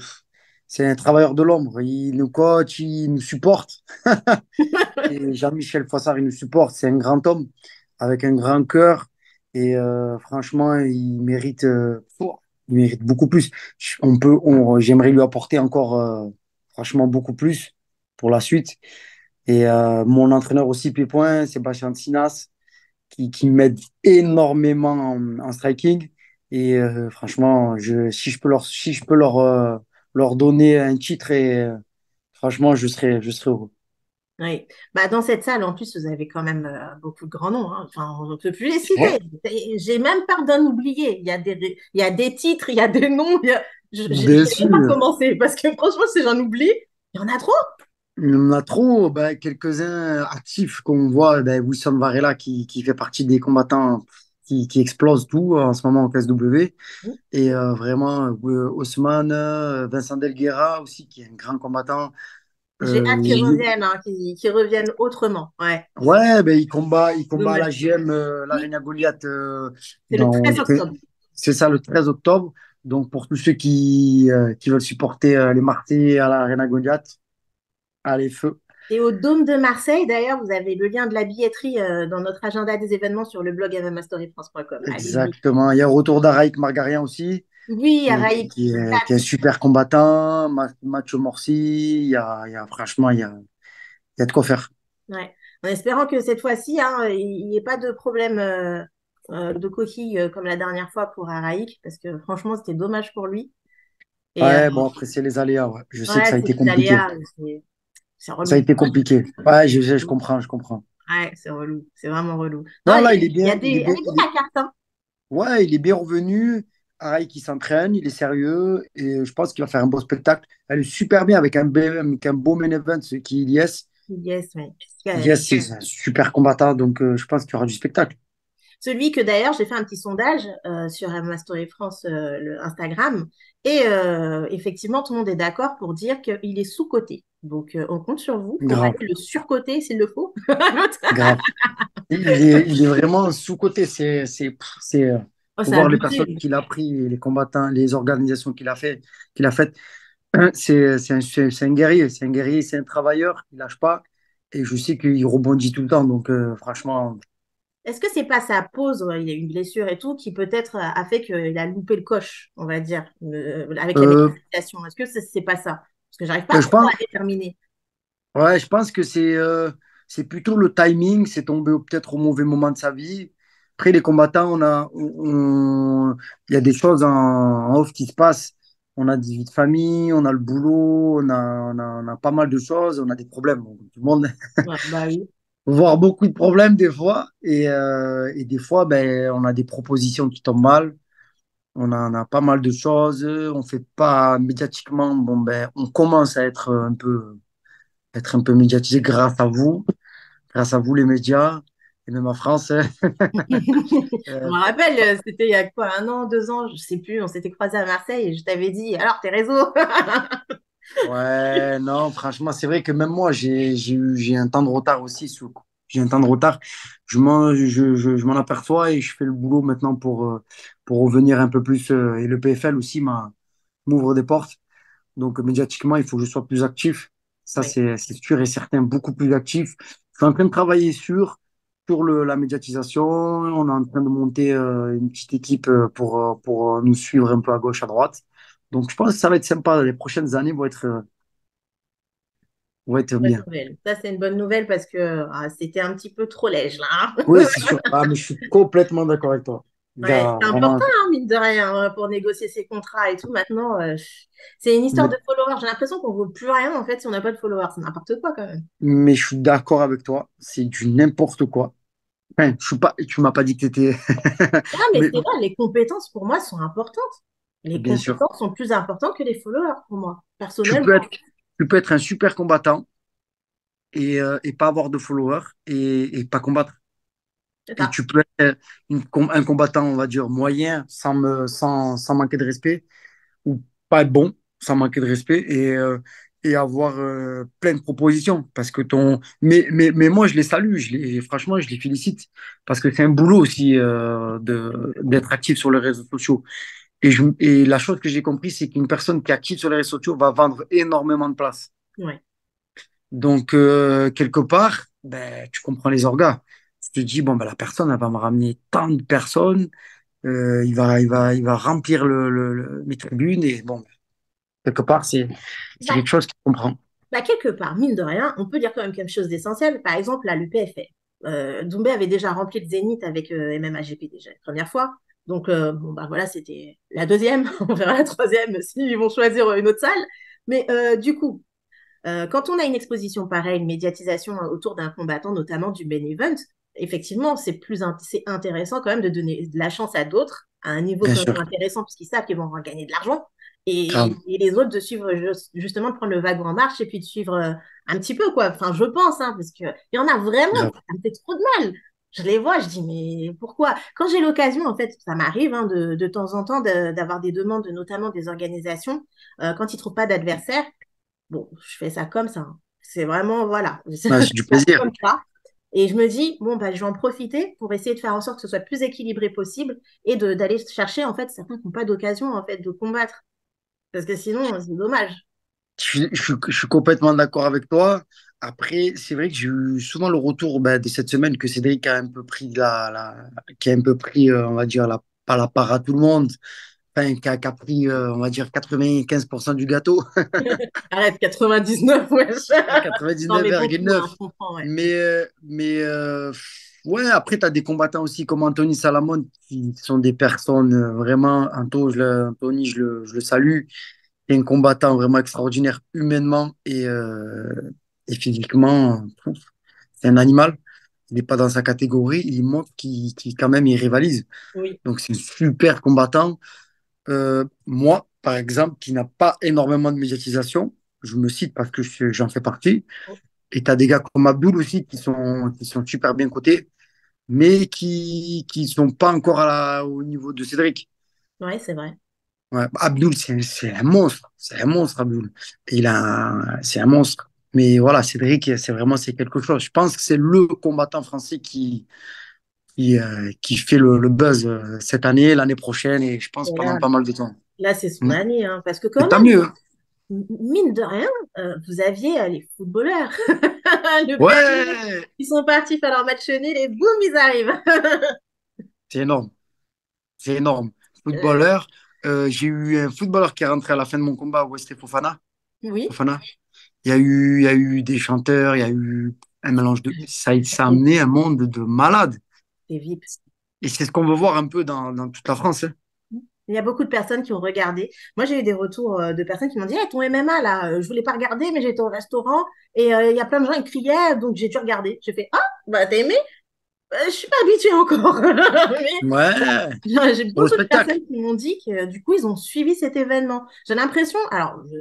C'est un travailleur de l'ombre, il nous coach, il nous supporte. Et Jean-Michel Foissard, il nous supporte, c'est un grand homme, avec un grand cœur. Et euh, franchement, il mérite, euh, il mérite beaucoup plus. On peut, on, j'aimerais lui apporter encore, euh, franchement, beaucoup plus pour la suite. Et euh, mon entraîneur aussi, Pépouin, Sébastien Sinas, qui, qui m'aident énormément en, en striking. Et euh, franchement, je, si je peux, leur, si je peux leur, euh, leur donner un titre, et, euh, franchement, je serais, je serais heureux. Oui. Bah, dans cette salle, en plus, vous avez quand même euh, beaucoup de grands noms. Hein. Enfin, on ne peut plus les citer. Ouais. J'ai même peur d'en oublier. Il y a des, il y a des titres, il y a des noms. Il y a... Je ne sais pas commencer parce que franchement, si j'en oublie, il y en a trop. Il y en a trop, ben, quelques-uns actifs qu'on voit, ben, Wilson Varela qui, qui fait partie des combattants qui, qui explosent tout en ce moment en K S W. Mmh. Et euh, vraiment, euh, Osman, euh, Vincent Delguera aussi, qui est un grand combattant. Euh, J'ai hâte qu'ils reviennent, hein, qu'ils, qu'ils reviennent autrement. Ouais, ouais, ben, il combat, il combat à l'A G M, euh, l'Arena Goliath. Euh, c'est dans, le treize octobre. C'est ça, le treize octobre. Donc, pour tous ceux qui, euh, qui veulent supporter euh, les Marseillais à l'Arena Goliath, allez, feu. Et au Dôme de Marseille, d'ailleurs, vous avez le lien de la billetterie euh, dans notre agenda des événements sur le blog m m a story france point com. Exactement. Il y a le retour d'Araïk Margarien aussi. Oui, Araïk. Qui, qui, est, qui est un super combattant. Mathieu Morsli. Il y a, il y a, franchement, il y a, il y a de quoi faire. Ouais. En espérant que cette fois-ci, hein, il n'y ait pas de problème euh, de coquille euh, comme la dernière fois pour Araïk, parce que franchement, c'était dommage pour lui. Et, ouais, euh, bon, après, c'est les aléas. Ouais. Je ouais, sais que ça a été compliqué. Aléas, ça a été compliqué. Ouais, je, je, je comprends, je comprends. Ouais, c'est relou. C'est vraiment relou. Non, non là, il, il est bien. Il y a des, il est bien, il est... la carte, hein. Ouais, il est bien revenu. Araïk, qui s'entraîne, il est sérieux et je pense qu'il va faire un beau spectacle. Elle est super bien avec un, avec un beau main event, ce qui est Ilyes. Ilyes, oui. Ilyes, c'est un super combattant, donc euh, je pense qu'il y aura du spectacle. Celui que d'ailleurs, j'ai fait un petit sondage euh, sur M M A Story France, euh, le Instagram, et euh, effectivement, tout le monde est d'accord pour dire qu'il est sous-coté. Donc, euh, on compte sur vous pour Grave. Aller le surcoté s'il le faut. Grave. Il est, il est vraiment sous-coté. C'est, c'est, c'est, euh, oh, pour voir les personnes qu'il a pris, les combattants, les organisations qu'il a fait, qu'il a faites. C'est, c'est, un, c'est, c'est un guerrier, c'est un guerrier, c'est un travailleur, il lâche pas. Et je sais qu'il rebondit tout le temps, donc euh, franchement… Est-ce que c'est pas sa pause, ouais, il y a une blessure et tout, qui peut-être a fait qu'il a loupé le coche, on va dire, euh, avec la euh, méditation. Est-ce que c'est, c'est pas ça? Parce que j'arrive pas je à, pense... à déterminer. Ouais, je pense que c'est, euh, c'est plutôt le timing, c'est tombé peut-être au mauvais moment de sa vie. Après, les combattants, on a, on, on... il y a des choses en, en off qui se passent. On a des vies de famille, on a le boulot, on a, on a, on a pas mal de choses, on a des problèmes. Tout le monde… Ouais, bah oui. Voir beaucoup de problèmes des fois et, euh, et des fois ben on a des propositions qui tombent mal, on a, on a pas mal de choses, on fait pas médiatiquement, bon ben on commence à être un peu être un peu médiatisé grâce à vous grâce à vous les médias et même en France. Je me rappelle, c'était il y a quoi, un an, deux ans, je sais plus, on s'était croisés à Marseille et je t'avais dit alors tes réseaux. Ouais, non, franchement, c'est vrai que même moi, j'ai, j'ai, j'ai un temps de retard aussi. Sous, j'ai un temps de retard. Je m'en, je, je, je m'en aperçois et je fais le boulot maintenant pour, pour revenir un peu plus. Et le P F L aussi m'a, m'ouvre des portes. Donc, médiatiquement, il faut que je sois plus actif. Ça, ouais. c'est, c'est sûr et certain, beaucoup plus actif. Je suis en train de travailler sur, sur le, la médiatisation. On est en train de monter euh, une petite équipe pour, pour nous suivre un peu à gauche, à droite. Donc, je pense que ça va être sympa. Les prochaines années vont être, euh, vont être bien. Nouvelle. Ça, c'est une bonne nouvelle parce que ah, c'était un petit peu trop léger, là. Oui, c'est sûr. Ah, mais je suis complètement d'accord avec toi. Ouais, là, c'est vraiment... important, hein, mine de rien, pour négocier ses contrats et tout. Maintenant, euh, c'est une histoire mais... de followers. J'ai l'impression qu'on ne vaut plus rien, en fait, si on n'a pas de followers. C'est n'importe quoi, quand même. Mais je suis d'accord avec toi. C'est du n'importe quoi. Enfin, je suis pas... Tu ne m'as pas dit que tu étais… Ah, mais, mais... c'est vrai, les compétences, pour moi, sont importantes. Les compétences sont plus importantes que les followers pour moi, personnellement. Tu peux être, tu peux être un super combattant et, euh, et pas avoir de followers et, et pas combattre. Et tu peux être une, un combattant, on va dire, moyen, sans, me, sans, sans manquer de respect, ou pas être bon, sans manquer de respect, et, euh, et avoir euh, plein de propositions. Parce que ton... mais, mais, mais moi, je les salue, je les, franchement, je les félicite, parce que c'est un boulot aussi euh, de, d'être actif sur les réseaux sociaux. Et, je, et la chose que j'ai compris, c'est qu'une personne qui est active sur les réseaux sociaux va vendre énormément de places. Ouais. Donc, euh, quelque part, ben, tu comprends les orgas. Tu te dis, bon, ben, la personne, elle va me ramener tant de personnes, euh, il, va, il, va, il va remplir le, le, le, mes tribunes. Et bon, quelque part, c'est, c'est bah, quelque chose qui comprend. Bah, quelque part, mine de rien, on peut dire quand même quelque chose d'essentiel. Par exemple, là, le P F L. Euh, Doumbé avait déjà rempli le Zénith avec euh, M M A G P déjà la première fois. Donc, euh, bon, bah voilà, c'était la deuxième. On verra la troisième s'ils vont choisir une autre salle. Mais euh, du coup, euh, quand on a une exposition pareille, une médiatisation autour d'un combattant, notamment du main event, effectivement, c'est plus in- c'est intéressant quand même de donner de la chance à d'autres à un niveau quand même intéressant parce qu'ils savent qu'ils vont gagner de l'argent. Et, et les autres de suivre, justement, de prendre le wagon en marche et puis de suivre euh, un petit peu, quoi. Enfin, je pense, hein, parce qu'il y en a vraiment, ça me fait trop de mal. Je les vois, je dis, mais pourquoi? Quand j'ai l'occasion, en fait, ça m'arrive hein, de, de temps en temps de, d'avoir des demandes, notamment des organisations, euh, quand ils ne trouvent pas d'adversaire. Bon, je fais ça comme ça. Hein. C'est vraiment, voilà. Ouais, c'est du plaisir. Comme ça. Et je me dis, bon, bah, je vais en profiter pour essayer de faire en sorte que ce soit le plus équilibré possible et de, d'aller chercher, en fait, certains qui n'ont pas d'occasion, en fait, de combattre. Parce que sinon, c'est dommage. Je suis, je suis, je suis complètement d'accord avec toi. Après, c'est vrai que j'ai eu souvent le retour ben, de cette semaine que Cédric a un peu pris, la, la, qui a un peu pris euh, on va dire, la, pas la part à tout le monde, enfin, qui a, qui a pris, euh, on va dire, quatre-vingt-quinze pour cent du gâteau. Arrête, quatre-vingt-dix-neuf, ouais. quatre-vingt-dix-neuf virgule neuf. Bon, ouais. Mais, euh, mais euh, ouais, après, tu as des combattants aussi comme Anthony Salamone, qui sont des personnes euh, vraiment, Anto, je le, Anthony, je le, je le salue, c'est un combattant vraiment extraordinaire humainement et... Euh, Et physiquement, c'est un animal. Il n'est pas dans sa catégorie. Il montre qu'il, qu'il, quand même, il rivalise. Oui. Donc, c'est un super combattant. Euh, moi, par exemple, qui n'a pas énormément de médiatisation, je me cite parce que je, j'en fais partie. Oui. Et tu as des gars comme Abdoul aussi qui sont, qui sont super bien cotés, mais qui ne sont pas encore à la, au niveau de Cédric. Oui, c'est vrai. Ouais, Abdoul, c'est, c'est un monstre. C'est un monstre, Abdoul. Il a, c'est un monstre. Mais voilà, Cédric, c'est vraiment c'est quelque chose. Je pense que c'est le combattant français qui, qui, euh, qui fait le, le buzz cette année, l'année prochaine, et je pense et là, pendant pas mal de temps. Là, c'est son mmh. année, hein, parce que quand même, mieux. Mine de rien, euh, vous aviez euh, les footballeurs. le ouais pays, ils sont partis faire leur match nul et boum, ils arrivent. c'est énorme. C'est énorme. Footballeur, euh, j'ai eu un footballeur qui est rentré à la fin de mon combat, où c'était Fofana. Oui. Fofana. Il y a eu, il y a eu des chanteurs, il y a eu un mélange de... Ça, ça a amené un monde de malades. C'est vite. Et c'est ce qu'on veut voir un peu dans, dans toute la France. Hein. Il y a beaucoup de personnes qui ont regardé. Moi, j'ai eu des retours de personnes qui m'ont dit hey, « Ton M M A, là, je voulais pas regarder, mais j'étais au restaurant et euh, il y a plein de gens qui criaient, donc j'ai dû regarder. » J'ai fait « Ah, bah t'as aimé euh, ?» Je suis pas habituée encore. mais, ouais. J'ai, j'ai beaucoup de personnes qui m'ont dit que du coup, ils ont suivi cet événement. J'ai l'impression... Alors, je...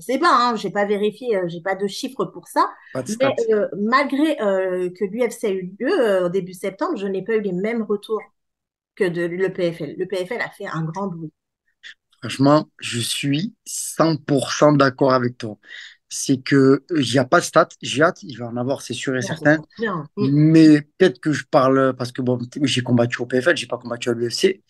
Je sais pas, hein, j'ai pas vérifié, euh, j'ai pas de chiffres pour ça. Mais euh, malgré euh, que l'U F C a eu lieu euh, au début septembre, je n'ai pas eu les mêmes retours que de, le P F L. Le P F L a fait un grand bruit. Franchement, je suis cent pour cent d'accord avec toi. C'est que il n'y a pas de stats, j'ai hâte, il va en avoir, c'est sûr et ouais, certain. Mais peut-être que je parle parce que bon, j'ai combattu au P F L, j'ai pas combattu à l'U F C,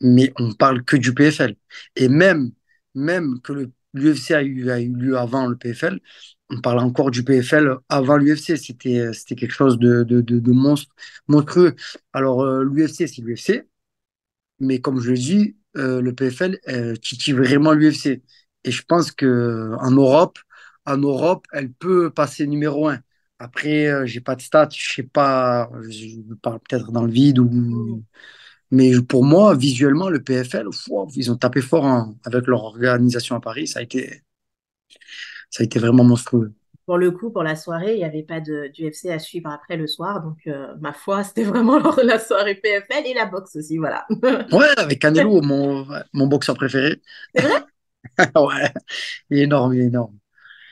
mais on parle que du P F L. Et même, même que le l'U F C a eu, a eu lieu avant le P F L. On parle encore du P F L avant l'U F C. C'était, c'était quelque chose de, de, de, de monstre, monstrueux. Alors, euh, l'U F C, c'est l'U F C. Mais comme je le dis, euh, le P F L euh, titille vraiment l'U F C. Et je pense qu'en Europe, en Europe, elle peut passer numéro un. Après, euh, je n'ai pas de stats. Je sais pas, je parle peut-être dans le vide. Ou... Mais pour moi, visuellement, le P F L, wow, ils ont tapé fort hein, avec leur organisation à Paris. Ça a été, ça a été vraiment monstrueux. Pour le coup, pour la soirée, il n'y avait pas de, d'U F C à suivre après le soir. Donc, euh, ma foi, c'était vraiment la soirée P F L et la boxe aussi, voilà. Ouais, avec Canelo, mon, mon boxeur préféré. C'est vrai? Ouais, il est énorme, il est énorme.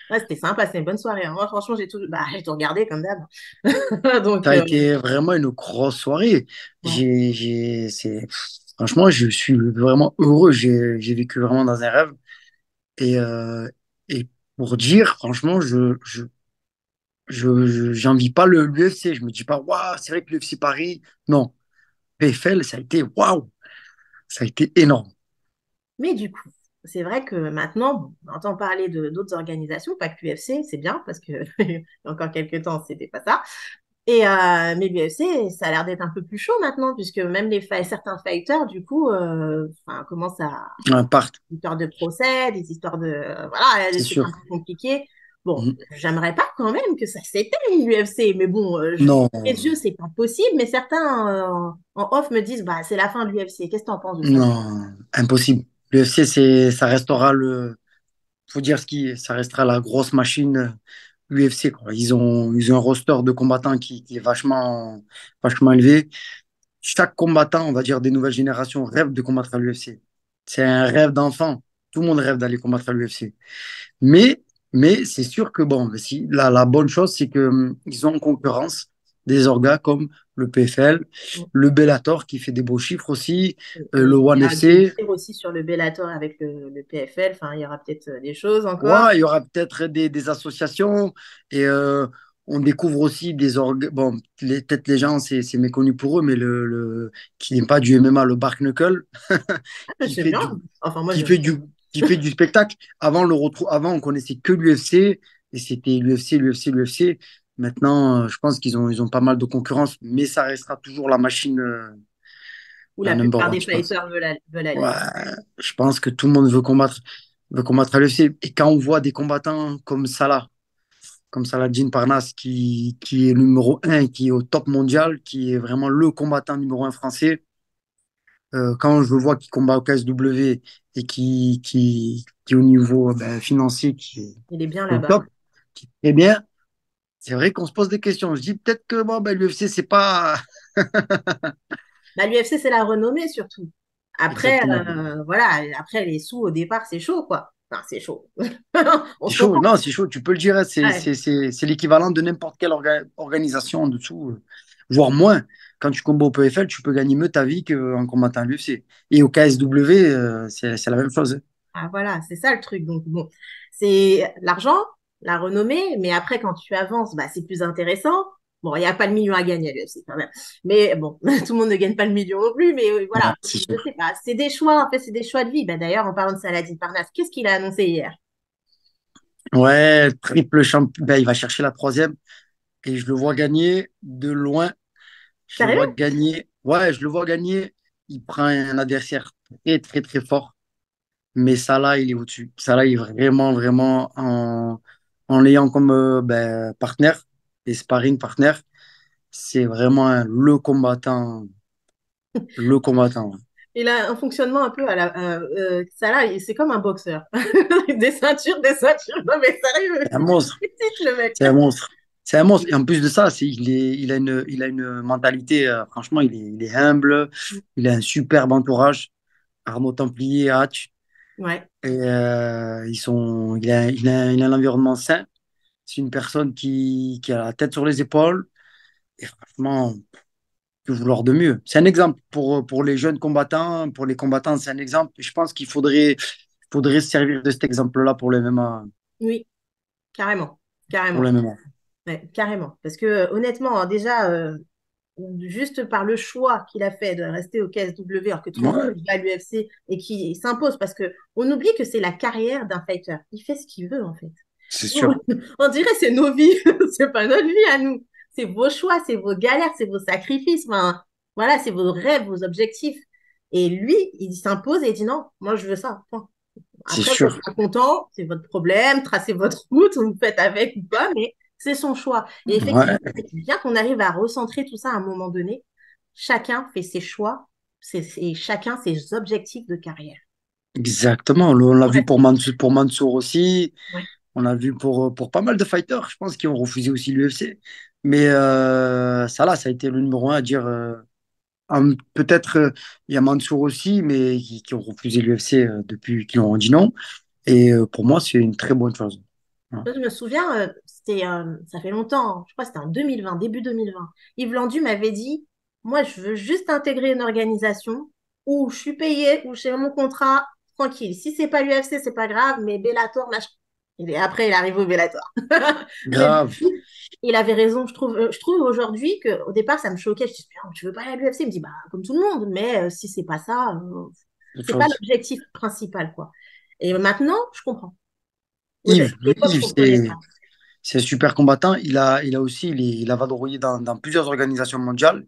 Ouais, c'était sympa, c'était une bonne soirée. Hein. Moi, franchement, j'ai tout, bah, j'ai tout regardé comme d'hab. Donc, ça a euh... été vraiment une grosse soirée. Ouais. J'ai, j'ai, c'est... Franchement, je suis vraiment heureux. J'ai, j'ai vécu vraiment dans un rêve. Et, euh... Et pour dire, franchement, je, je, je, je j'envie pas le, l'U F C. Je me dis pas, waouh, c'est vrai que l'U F C Paris. Non. P F L, ça a été waouh. Ça a été énorme. Mais du coup, c'est vrai que maintenant, on entend parler de, d'autres organisations, pas que l'U F C, c'est bien, parce que il y a encore quelques temps, c'était pas ça. Et, euh, mais l'U F C, ça a l'air d'être un peu plus chaud maintenant, puisque même les fa- certains fighters, du coup, euh, commencent à... Ouais, partent. Des histoires de procès, des histoires de... Euh, voilà, des trucs un peu compliqués. Bon, mmh. J'aimerais pas quand même que ça s'éteigne, l'U F C, mais bon, euh, je sais que c'est pas possible, mais certains euh, en off me disent, bah, c'est la fin de l'U F C, qu'est-ce que t'en penses de ça ? Non, impossible. L'U F C, c'est, ça restera le, faut dire ce qui, ça restera la grosse machine U F C, quoi. Ils ont, ils ont un roster de combattants qui, qui est vachement, vachement élevé. Chaque combattant, on va dire des nouvelles générations, rêve de combattre à l'U F C. C'est un rêve d'enfant. Tout le monde rêve d'aller combattre à l'U F C. Mais, mais c'est sûr que bon, si, la, la bonne chose, c'est que hum, ils ont en concurrence des orgas comme le P F L, le Bellator qui fait des beaux chiffres aussi, euh, le One F C. Aussi sur le Bellator avec le, le P F L, enfin, il y aura peut-être des choses encore. Ouais, il y aura peut-être des, des associations et euh, on découvre aussi des organes. Bon, peut-être les gens, c'est, c'est méconnu pour eux, mais le, le... qui n'est pas du M M A, le bark knuckle, qui, fait du... Enfin, moi, qui, je... fait du... qui fait du spectacle. Avant, le retrou... Avant, on connaissait que l'U F C, et c'était l'U F C, l'U F C, l'U F C. Maintenant, je pense qu'ils ont, ils ont pas mal de concurrence, mais ça restera toujours la machine. Euh... Ou la plupart des fighters veulent aller. Ouais, je pense que tout le monde veut combattre, veut combattre à l'U F C. Et quand on voit des combattants comme Salah, comme Salahdine Parnasse, qui, qui est numéro un, qui est au top mondial, qui est vraiment le combattant numéro un français, euh, quand je vois qu'il combat au K S W et qui, qui, qui au niveau ben, financier, qui il est bien là-bas. Top, qui est bien, c'est vrai qu'on se pose des questions. Je dis peut-être que bon, ben, l'U F C, c'est pas... Bah, l'U F C, c'est la renommée surtout. Après, euh, voilà, après les sous au départ, c'est chaud, quoi. Enfin, c'est chaud. C'est chaud, non, c'est chaud, tu peux le dire. C'est, ouais. c'est, c'est, c'est l'équivalent de n'importe quelle orga- organisation en dessous, euh, voire moins. Quand tu combats au P F L, tu peux gagner mieux ta vie qu'en combattant à l'U F C. Et au K S W, euh, c'est, c'est la même chose. Ah, voilà, c'est ça le truc. Donc, bon, c'est l'argent, la renommée, mais après, quand tu avances, bah, c'est plus intéressant. Bon, il n'y a pas le million à gagner à l'U F C quand même. Mais bon, tout le monde ne gagne pas le million non plus. Mais voilà, ah, je ne sais pas. C'est des choix, en fait, c'est des choix de vie. Ben, d'ailleurs, en parlant de Salahdine Parnasse, qu'est-ce qu'il a annoncé hier? Ouais, triple champion. Ben, il va chercher la troisième. Et je le vois gagner de loin. Je Sérieux le vois gagner. Ouais, je le vois gagner. Il prend un adversaire très, très, très fort. Mais Salah, il est au-dessus. Salah, il est vraiment, vraiment en, en l'ayant comme ben, partenaire. Les sparring partners, c'est vraiment hein, le combattant. Le combattant. Il a un fonctionnement un peu à la. Euh, euh, ça là, c'est comme un boxeur. Des ceintures, des ceintures. Non, mais sérieux. C'est un monstre. Le mec. C'est un monstre. C'est un monstre. Et en plus de ça, c'est, il, est, il, a une, il a une mentalité. Euh, franchement, il est, il est humble. Il a un superbe entourage. Arnaud Templier, Hatch. Ouais. Et euh, ils sont, il, a, il, a, il a un environnement sain. C'est une personne qui, qui a la tête sur les épaules. Et franchement, que vouloir de mieux. C'est un exemple pour, pour les jeunes combattants, pour les combattants, c'est un exemple. Je pense qu'il faudrait, faudrait se servir de cet exemple-là pour le M M A. Oui, carrément. carrément. Pour le M M A. Ouais, carrément. Parce que honnêtement, déjà, euh, juste par le choix qu'il a fait de rester au K S W, alors que tout le ouais. monde va à l'U F C et qu'il s'impose, parce qu'on oublie que c'est la carrière d'un fighter. Il fait ce qu'il veut, en fait. C'est sûr. On dirait c'est nos vies, c'est pas notre vie à nous. C'est vos choix, c'est vos galères, c'est vos sacrifices. Enfin, voilà, c'est vos rêves, vos objectifs. Et lui, il s'impose et il dit non, moi je veux ça. Enfin, après, c'est sûr. Pas content, c'est votre problème, tracez votre route, vous faites avec ou pas, mais c'est son choix. Et effectivement, ouais. c'est bien qu'on arrive à recentrer tout ça à un moment donné. Chacun fait ses choix, c'est, c'est chacun ses objectifs de carrière. Exactement. On l'a ouais. vu pour Mansour, pour Mansour aussi. Ouais. On a vu pour, pour pas mal de fighters, je pense, qui ont refusé aussi l'U F C. Mais euh, ça, là, ça a été le numéro un à dire... Euh, en, peut-être, il euh, y a Mansour aussi, mais qui, qui ont refusé l'U F C euh, depuis qu'ils ont dit non. Et euh, pour moi, c'est une très bonne chose. Ouais. Je me souviens, euh, c'était, euh, ça fait longtemps, je crois que c'était en deux mille vingt, début deux mille vingt. Ilyes Landu m'avait dit, moi, je veux juste intégrer une organisation où je suis payé, où j'ai mon contrat, tranquille. Si c'est pas l'U F C, c'est pas grave, mais Bellator, là, je... Et après, il arrive au Bellator. Grave. Il avait raison. Je trouve, je trouve aujourd'hui qu'au départ, ça me choquait. Je me dis, non, tu veux pas aller à l'U F C? Il me dit, bah, comme tout le monde, mais euh, si c'est pas ça, euh, c'est pas l'objectif principal, quoi. Et maintenant, je comprends. Yves, ouais, Yves c'est, c'est un super combattant. Il a, il a aussi, il, est, il a vadrouillé dans, dans plusieurs organisations mondiales.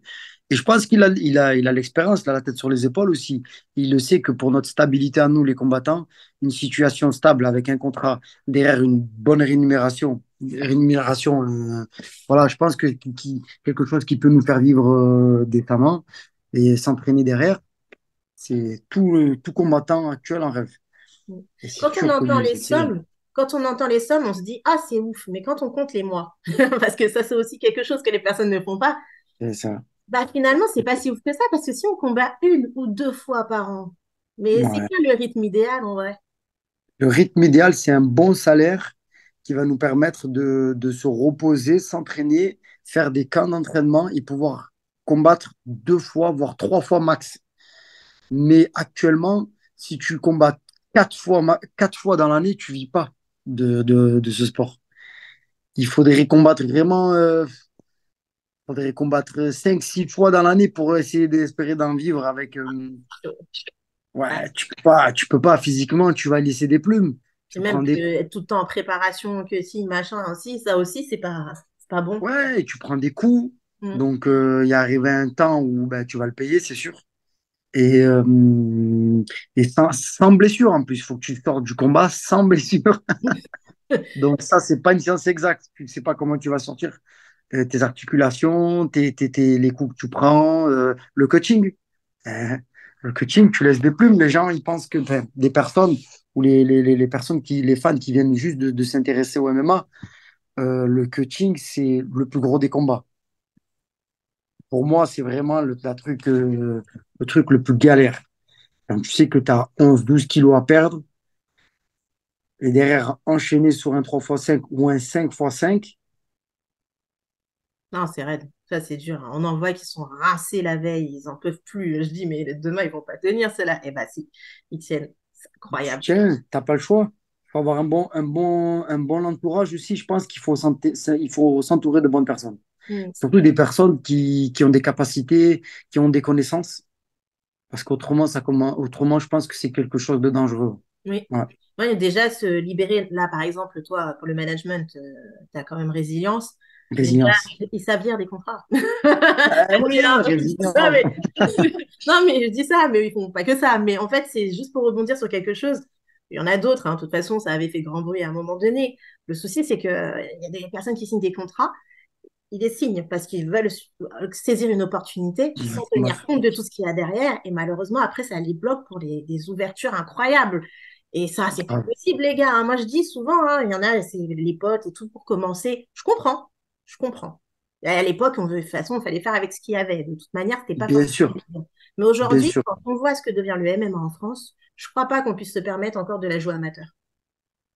Et je pense qu'il a, il a, il a l'expérience, il a la tête sur les épaules aussi. Il le sait que pour notre stabilité à nous, les combattants, une situation stable avec un contrat derrière une bonne rémunération, rémunération euh, voilà, je pense que qui, quelque chose qui peut nous faire vivre euh, décemment et s'entraîner derrière, c'est tout, euh, tout combattant actuel en rêve. Quand on entend les sommes, Quand on entend les sommes, on se dit « Ah, c'est ouf !» Mais quand on compte les mois, parce que ça, c'est aussi quelque chose que les personnes ne font pas. C'est ça. Bah, finalement, c'est pas si ouf que ça, parce que si on combat une ou deux fois par an, mais ouais. c'est quoi le rythme idéal en vrai? Le rythme idéal, c'est un bon salaire qui va nous permettre de, de se reposer, s'entraîner, faire des camps d'entraînement et pouvoir combattre deux fois, voire trois fois max. Mais actuellement, si tu combats quatre fois, quatre fois dans l'année, tu ne vis pas de, de, de ce sport. il faudrait combattre vraiment euh, il faudrait combattre cinq six fois dans l'année pour essayer d'espérer d'en vivre avec euh, ouais, tu peux pas tu peux pas physiquement, tu vas laisser des plumes. C'est même des... que, être tout le temps en préparation, que si machin aussi, ça aussi c'est pas c'est pas bon. Ouais, tu prends des coups. Mmh. Donc il euh, y arrive un temps où ben tu vas le payer, c'est sûr. Et, euh, et sans, sans blessure en plus, il faut que tu sortes du combat sans blessure. Donc ça, c'est pas une science exacte. Tu ne sais pas comment tu vas sortir euh, tes articulations, tes, tes, tes, les coups que tu prends, euh, le coaching. Euh, le coaching, tu laisses des plumes. Les gens, ils pensent que ben, des personnes ou les, les, les personnes, qui, les fans qui viennent juste de, de s'intéresser au M M A, euh, le coaching, c'est le plus gros des combats. Pour moi, c'est vraiment le, la truc, euh, le truc le plus galère. Quand tu sais que tu as onze douze kilos à perdre, et derrière, enchaîner sur un trois fois cinq ou un cinq fois cinq. Non, c'est raide. Ça, c'est dur. On en voit qui sont rincés la veille. Ils n'en peuvent plus. Je dis, mais demain, ils ne vont pas tenir cela. Eh bien, si, ils tiennent. C'est incroyable. Tiens, tu n'as pas le choix. Il faut avoir un bon, un bon, un bon entourage aussi. Je pense qu'il faut s'entourer de bonnes personnes. Mmh. Surtout des personnes qui, qui ont des capacités, qui ont des connaissances. Parce qu'autrement, ça commence, autrement, je pense que c'est quelque chose de dangereux. Oui. Ouais. Ouais, déjà, se libérer, là, par exemple, toi, pour le management, euh, tu as quand même Résilience. Résilience. Là, ils savent lire des contrats. Euh, oui, non, ça, mais... non, mais je dis ça, mais ils font pas que ça. Mais en fait, c'est juste pour rebondir sur quelque chose. Il y en a d'autres, hein. De toute façon, ça avait fait grand bruit à un moment donné. Le souci, c'est qu'il y a des personnes qui signent des contrats. Ils les signent parce qu'ils veulent saisir une opportunité sans ouais, tenir ouais. compte de tout ce qu'il y a derrière. Et malheureusement, après, ça les bloque pour les, des ouvertures incroyables. Et ça, c'est pas possible, les gars. Hein. Moi, je dis souvent, hein, il y en a, c'est les potes et tout pour commencer. Je comprends. Je comprends. À l'époque, on veut, de toute façon, il fallait faire avec ce qu'il y avait. De toute manière, c'était pas Bien sûr. Mais aujourd'hui, quand on voit ce que devient le M M A en France, je crois pas qu'on puisse se permettre encore de la jouer amateur.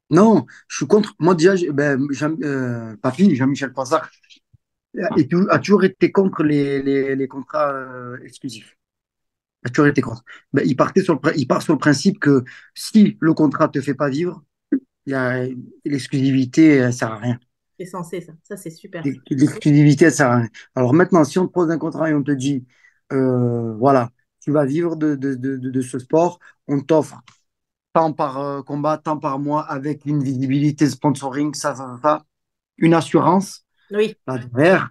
Non, je suis contre. Moi, déjà, ben, euh, papy, Jean-Michel Foissard, et tu as toujours été contre les, les, les contrats euh, exclusifs. A toujours été contre. Ben, il, partait sur le, il part sur le principe que si le contrat ne te fait pas vivre, l'exclusivité, elle ne sert à rien. C'est censé, ça. Ça, c'est super. L'exclusivité, elle ne sert à rien. Alors maintenant, si on te pose un contrat et on te dit euh, voilà, tu vas vivre de, de, de, de ce sport, on t'offre tant par euh, combat, tant par mois, avec une visibilité, sponsoring, ça, ça, ça, une assurance. Oui. Là, derrière,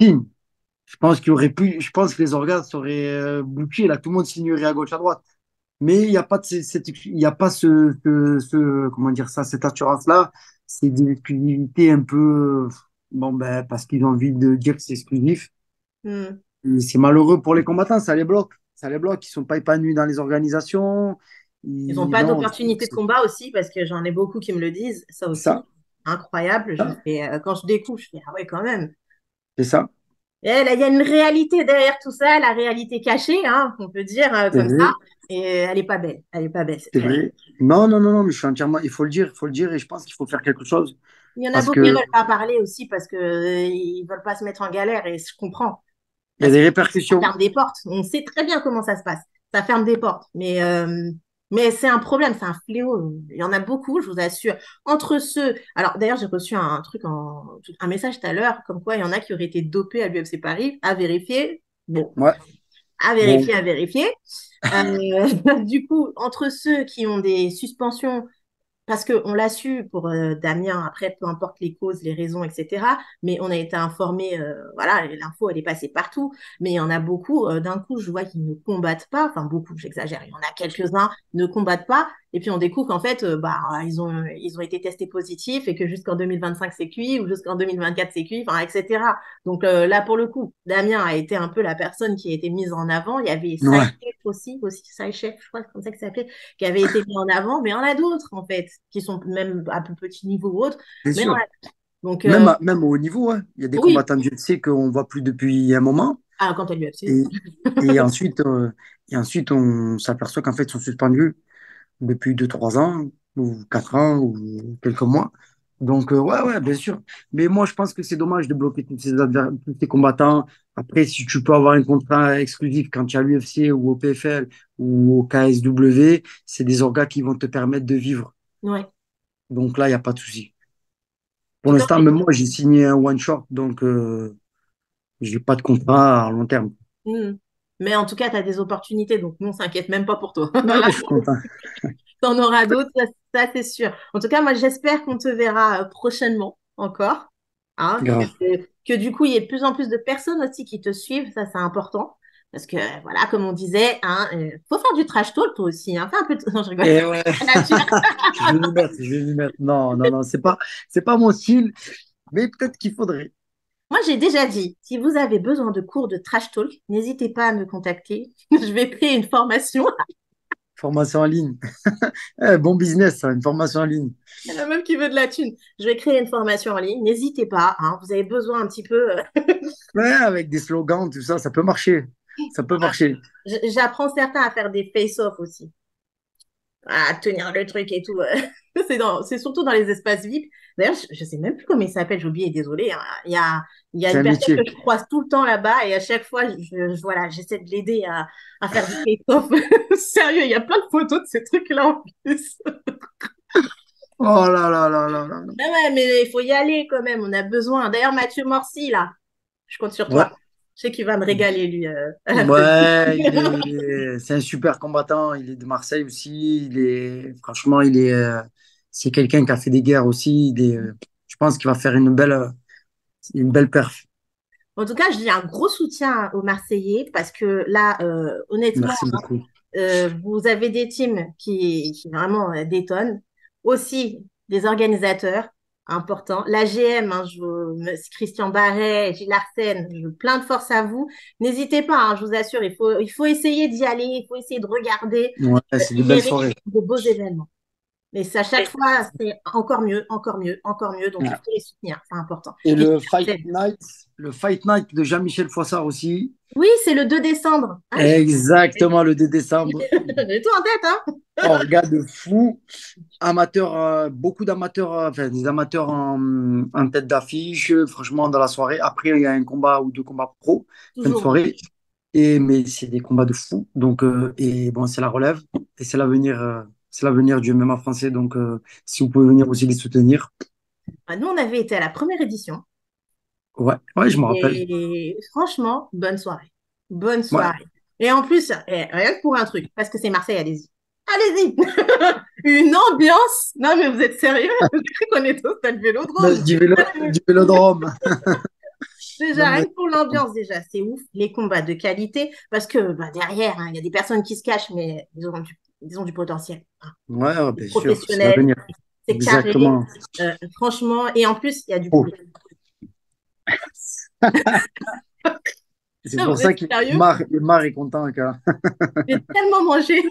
signe. Je pense qu'il aurait pu, je pense que les organes seraient euh, bloqués. Là, tout le monde signerait à gauche, à droite. Mais il n'y a pas de cette, il n'y a pas ce, ce, ce, comment dire ça, cette assurance-là. C'est des exclusivités un peu, bon ben, parce qu'ils ont envie de dire que c'est exclusif. Mm. C'est malheureux pour les combattants, ça les bloque, ça les bloque. Ils sont pas épanouis dans les organisations. Ils n'ont pas d'opportunité de combat aussi, parce que j'en ai beaucoup qui me le disent. Ça aussi, ça. Incroyable. Ça. Je fais, euh, quand je découvre, je fais ah ouais quand même. C'est ça. Et là, il y a une réalité derrière tout ça, la réalité cachée, hein, on peut dire euh, comme oui. ça, et elle n'est pas belle, elle n'est pas belle. Est vrai. Non, non, non, non, mais je suis entièrement, il faut le dire, il faut le dire, et je pense qu'il faut faire quelque chose. Il y en a beaucoup que... qui ne veulent pas parler aussi parce qu'ils ne veulent pas se mettre en galère, et je comprends. Il y a des répercussions. Ça ferme des portes, on sait très bien comment ça se passe, ça ferme des portes, mais, euh, mais c'est un problème, c'est un fléau, il y en a beaucoup, je vous assure. Entre ceux, alors d'ailleurs j'ai reçu un truc, en... un message tout à l'heure, comme quoi il y en a qui auraient été dopés à l'U F C Paris, à vérifier, bon, ouais. à vérifier, bon. à vérifier. Euh, du coup, entre ceux qui ont des suspensions, parce qu'on l'a su pour euh, Damien, après peu importe les causes, les raisons, et cetera, mais on a été informés, euh, voilà, l'info elle est passée partout, mais il y en a beaucoup, euh, d'un coup je vois qu'ils ne combattent pas, enfin beaucoup, j'exagère, il y en a quelques-uns ne combattent pas, et puis on découvre qu'en fait, euh, bah, ils ont, ils ont été testés positifs, et que jusqu'en deux mille vingt-cinq c'est cuit, ou jusqu'en deux mille vingt-quatre c'est cuit, enfin, et cetera. Donc euh, là pour le coup, Damien a été un peu la personne qui a été mise en avant, il y avait ouais. Saïchef aussi, aussi Saïchef, je crois que c'est comme ça que ça s'appelait, qui avait été mis en avant, mais il y en a d'autres en fait, qui sont même à plus petit niveau ou autre. Mais non, donc, euh... même, à, même au haut niveau, hein. Il y a des oui. combattants de U F C qu'on ne voit plus depuis un moment. Ah, quand elle l'U F C. Et, et ensuite, euh, et ensuite, on s'aperçoit qu'en fait, ils sont suspendus depuis deux trois ans, ou quatre ans, ou quelques mois. Donc, euh, ouais, ouais, bien sûr. Mais moi, je pense que c'est dommage de bloquer tous ces, tous ces combattants. Après, si tu peux avoir un contrat exclusif quand tu es à l'U F C ou au P F L ou au K S W, c'est des orgas qui vont te permettre de vivre. Ouais. Donc là, il n'y a pas de souci. Pour l'instant, même moi, j'ai signé un one-shot, donc euh, je n'ai pas de contrat à long terme. Mmh. Mais en tout cas, tu as des opportunités, donc nous, on ne s'inquiète même pas pour toi. Je suis content. Tu en auras d'autres, ça, ça c'est sûr. En tout cas, moi, j'espère qu'on te verra prochainement encore. Hein, que, que du coup, il y ait de plus en plus de personnes aussi qui te suivent, ça, c'est important. Parce que, voilà, comme on disait, il hein, euh, faut faire du trash talk, toi aussi. Hein. Fais un peu de... Non, je rigole. Ouais. je vais m'y mettre, je vais m'y mettre. Non, non, non, c'est pas, c'est pas mon style, mais peut-être qu'il faudrait. Moi, j'ai déjà dit, si vous avez besoin de cours de trash talk, n'hésitez pas à me contacter. Je vais créer une formation. Formation en ligne. eh, bon business, ça, une formation en ligne. Il y en a même qui veut de la thune. Je vais créer une formation en ligne. N'hésitez pas. Hein, vous avez besoin un petit peu… ouais, avec des slogans, tout ça, ça peut marcher. Ça peut marcher. J'apprends certains à faire des face-off aussi. À tenir le truc et tout. C'est, dans, c'est surtout dans les espaces V I P. D'ailleurs, je ne sais même plus comment il s'appelle, j'ai oublié, désolé. Hein. Il y a, il y a une personne que je croise tout le temps là-bas et à chaque fois, je, je, voilà, j'essaie de l'aider à, à faire des face-off. Sérieux, il y a plein de photos de ces trucs-là en plus. oh là là là là là. Ah ouais, mais il faut y aller quand même, on a besoin. D'ailleurs, Mathieu Morsli, là, je compte sur toi. Ouais. Je sais qu'il va me régaler, lui. Euh, ouais, il est, c'est un super combattant. Il est de Marseille aussi. Il est, franchement, il est, euh, c'est quelqu'un qui a fait des guerres aussi. Il est, euh, je pense qu'il va faire une belle, une belle perf. En tout cas, je dis un gros soutien aux Marseillais parce que là, euh, honnêtement, euh, vous avez des teams qui, qui vraiment euh, détonnent. Aussi, des organisateurs. Important. L'A G M, hein, je, Christian Barret, Gilles Larsen, je, plein de force à vous. N'hésitez pas, hein, je vous assure, il faut, il faut essayer d'y aller, il faut essayer de regarder. Ouais, c'est des belles soirées. De beaux événements. Mais à chaque fois, c'est encore mieux, encore mieux, encore mieux. Donc, ouais. Il faut les soutenir, c'est important. Et, Et le, Fight Night, le Fight Night de Jean-Michel Foissard aussi. Oui, c'est le deux décembre. Hein, exactement, le deux décembre. J'ai tout en tête, hein. Orga de fou, amateurs, euh, beaucoup d'amateurs, euh, enfin des amateurs en, en tête d'affiche, euh, franchement, dans la soirée. Après, il y a un combat ou deux combats pro, toujours. Fin de soirée. Et, mais c'est des combats de fou. Donc, euh, et bon, c'est la relève et c'est l'avenir, euh, c'est l'avenir du M M A français. Donc, euh, si vous pouvez venir aussi les soutenir. Ah, nous, on avait été à la première édition. Ouais, ouais, je me rappelle. Et franchement, bonne soirée. Bonne soirée. Ouais. Et en plus, eh, rien que pour un truc, parce que c'est Marseille, allez-y. Allez-y. Une ambiance. Non, mais vous êtes sérieux? Je crois qu'on est tous dans le vélodrome. Du, vélo, du vélodrome. Déjà, rien que pour l'ambiance, déjà, c'est ouf. Les combats de qualité, parce que bah, derrière, il hein, y a des personnes qui se cachent, mais ils ont du, ils ont du potentiel. Hein. Ouais, ouais, bien sûr. C'est carré. Euh, franchement, et en plus, il y a du public. Oh. C'est non, pour ça que Mar, Mar est content. Car... J'ai tellement mangé.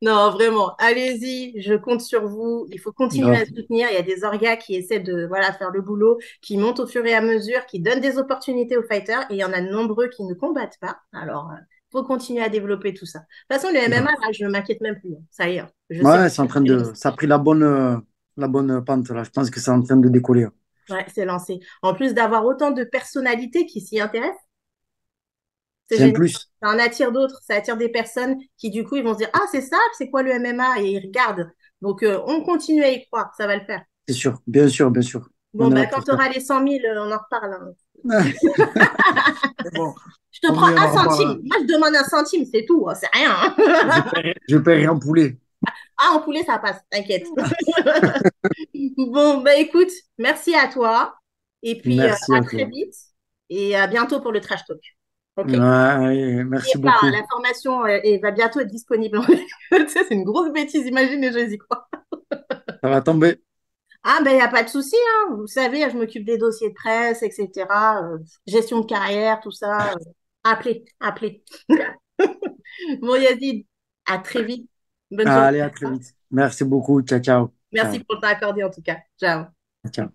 Non, vraiment, allez-y, je compte sur vous. Il faut continuer non. à soutenir. Il y a des orgas qui essaient de voilà, faire le boulot, qui montent au fur et à mesure, qui donnent des opportunités aux fighters. Et il y en a de nombreux qui ne combattent pas. Alors, il faut continuer à développer tout ça. De toute façon, le M M A, là, je ne m'inquiète même plus. Ça y est. Je ouais, c'est en train de... Ça a pris la bonne, la bonne pente. Là. Je pense que c'est en train de décoller. Ouais, c'est lancé. En plus d'avoir autant de personnalités qui s'y intéressent, c'est, c'est plus. Ça en attire d'autres, ça attire des personnes qui du coup ils vont se dire ah c'est ça, c'est quoi le M M A et ils regardent. Donc euh, on continue à y croire, ça va le faire. C'est sûr, bien sûr, bien sûr. Bon on bah quand tu auras les cent mille, on en reparle. Hein. bon. Je te on prends un centime. Reparle. Moi je demande un centime, c'est tout, hein. C'est rien. Hein. je paierai, je paierai en poulet. Ah, en poulet, ça passe, t'inquiète. Bon, bah écoute, merci à toi. Et puis, euh, à, à très toi. Vite. Et à bientôt pour le Trash Talk. Okay. Ouais, merci et beaucoup. Pas, la formation elle, va bientôt être disponible. C'est une grosse bêtise, imagine, je n'y crois. Ça va tomber. Ah, ben, il n'y a pas de souci. Hein. Vous savez, je m'occupe des dossiers de presse, et cetera. Euh, gestion de carrière, tout ça. Euh, appelez, appelez. Bon, Yazid, à très vite. Bonne journée. Allez, à très vite. Merci beaucoup. Ciao, ciao. Merci ciao. Pour t'accorder en tout cas. Ciao. Ciao.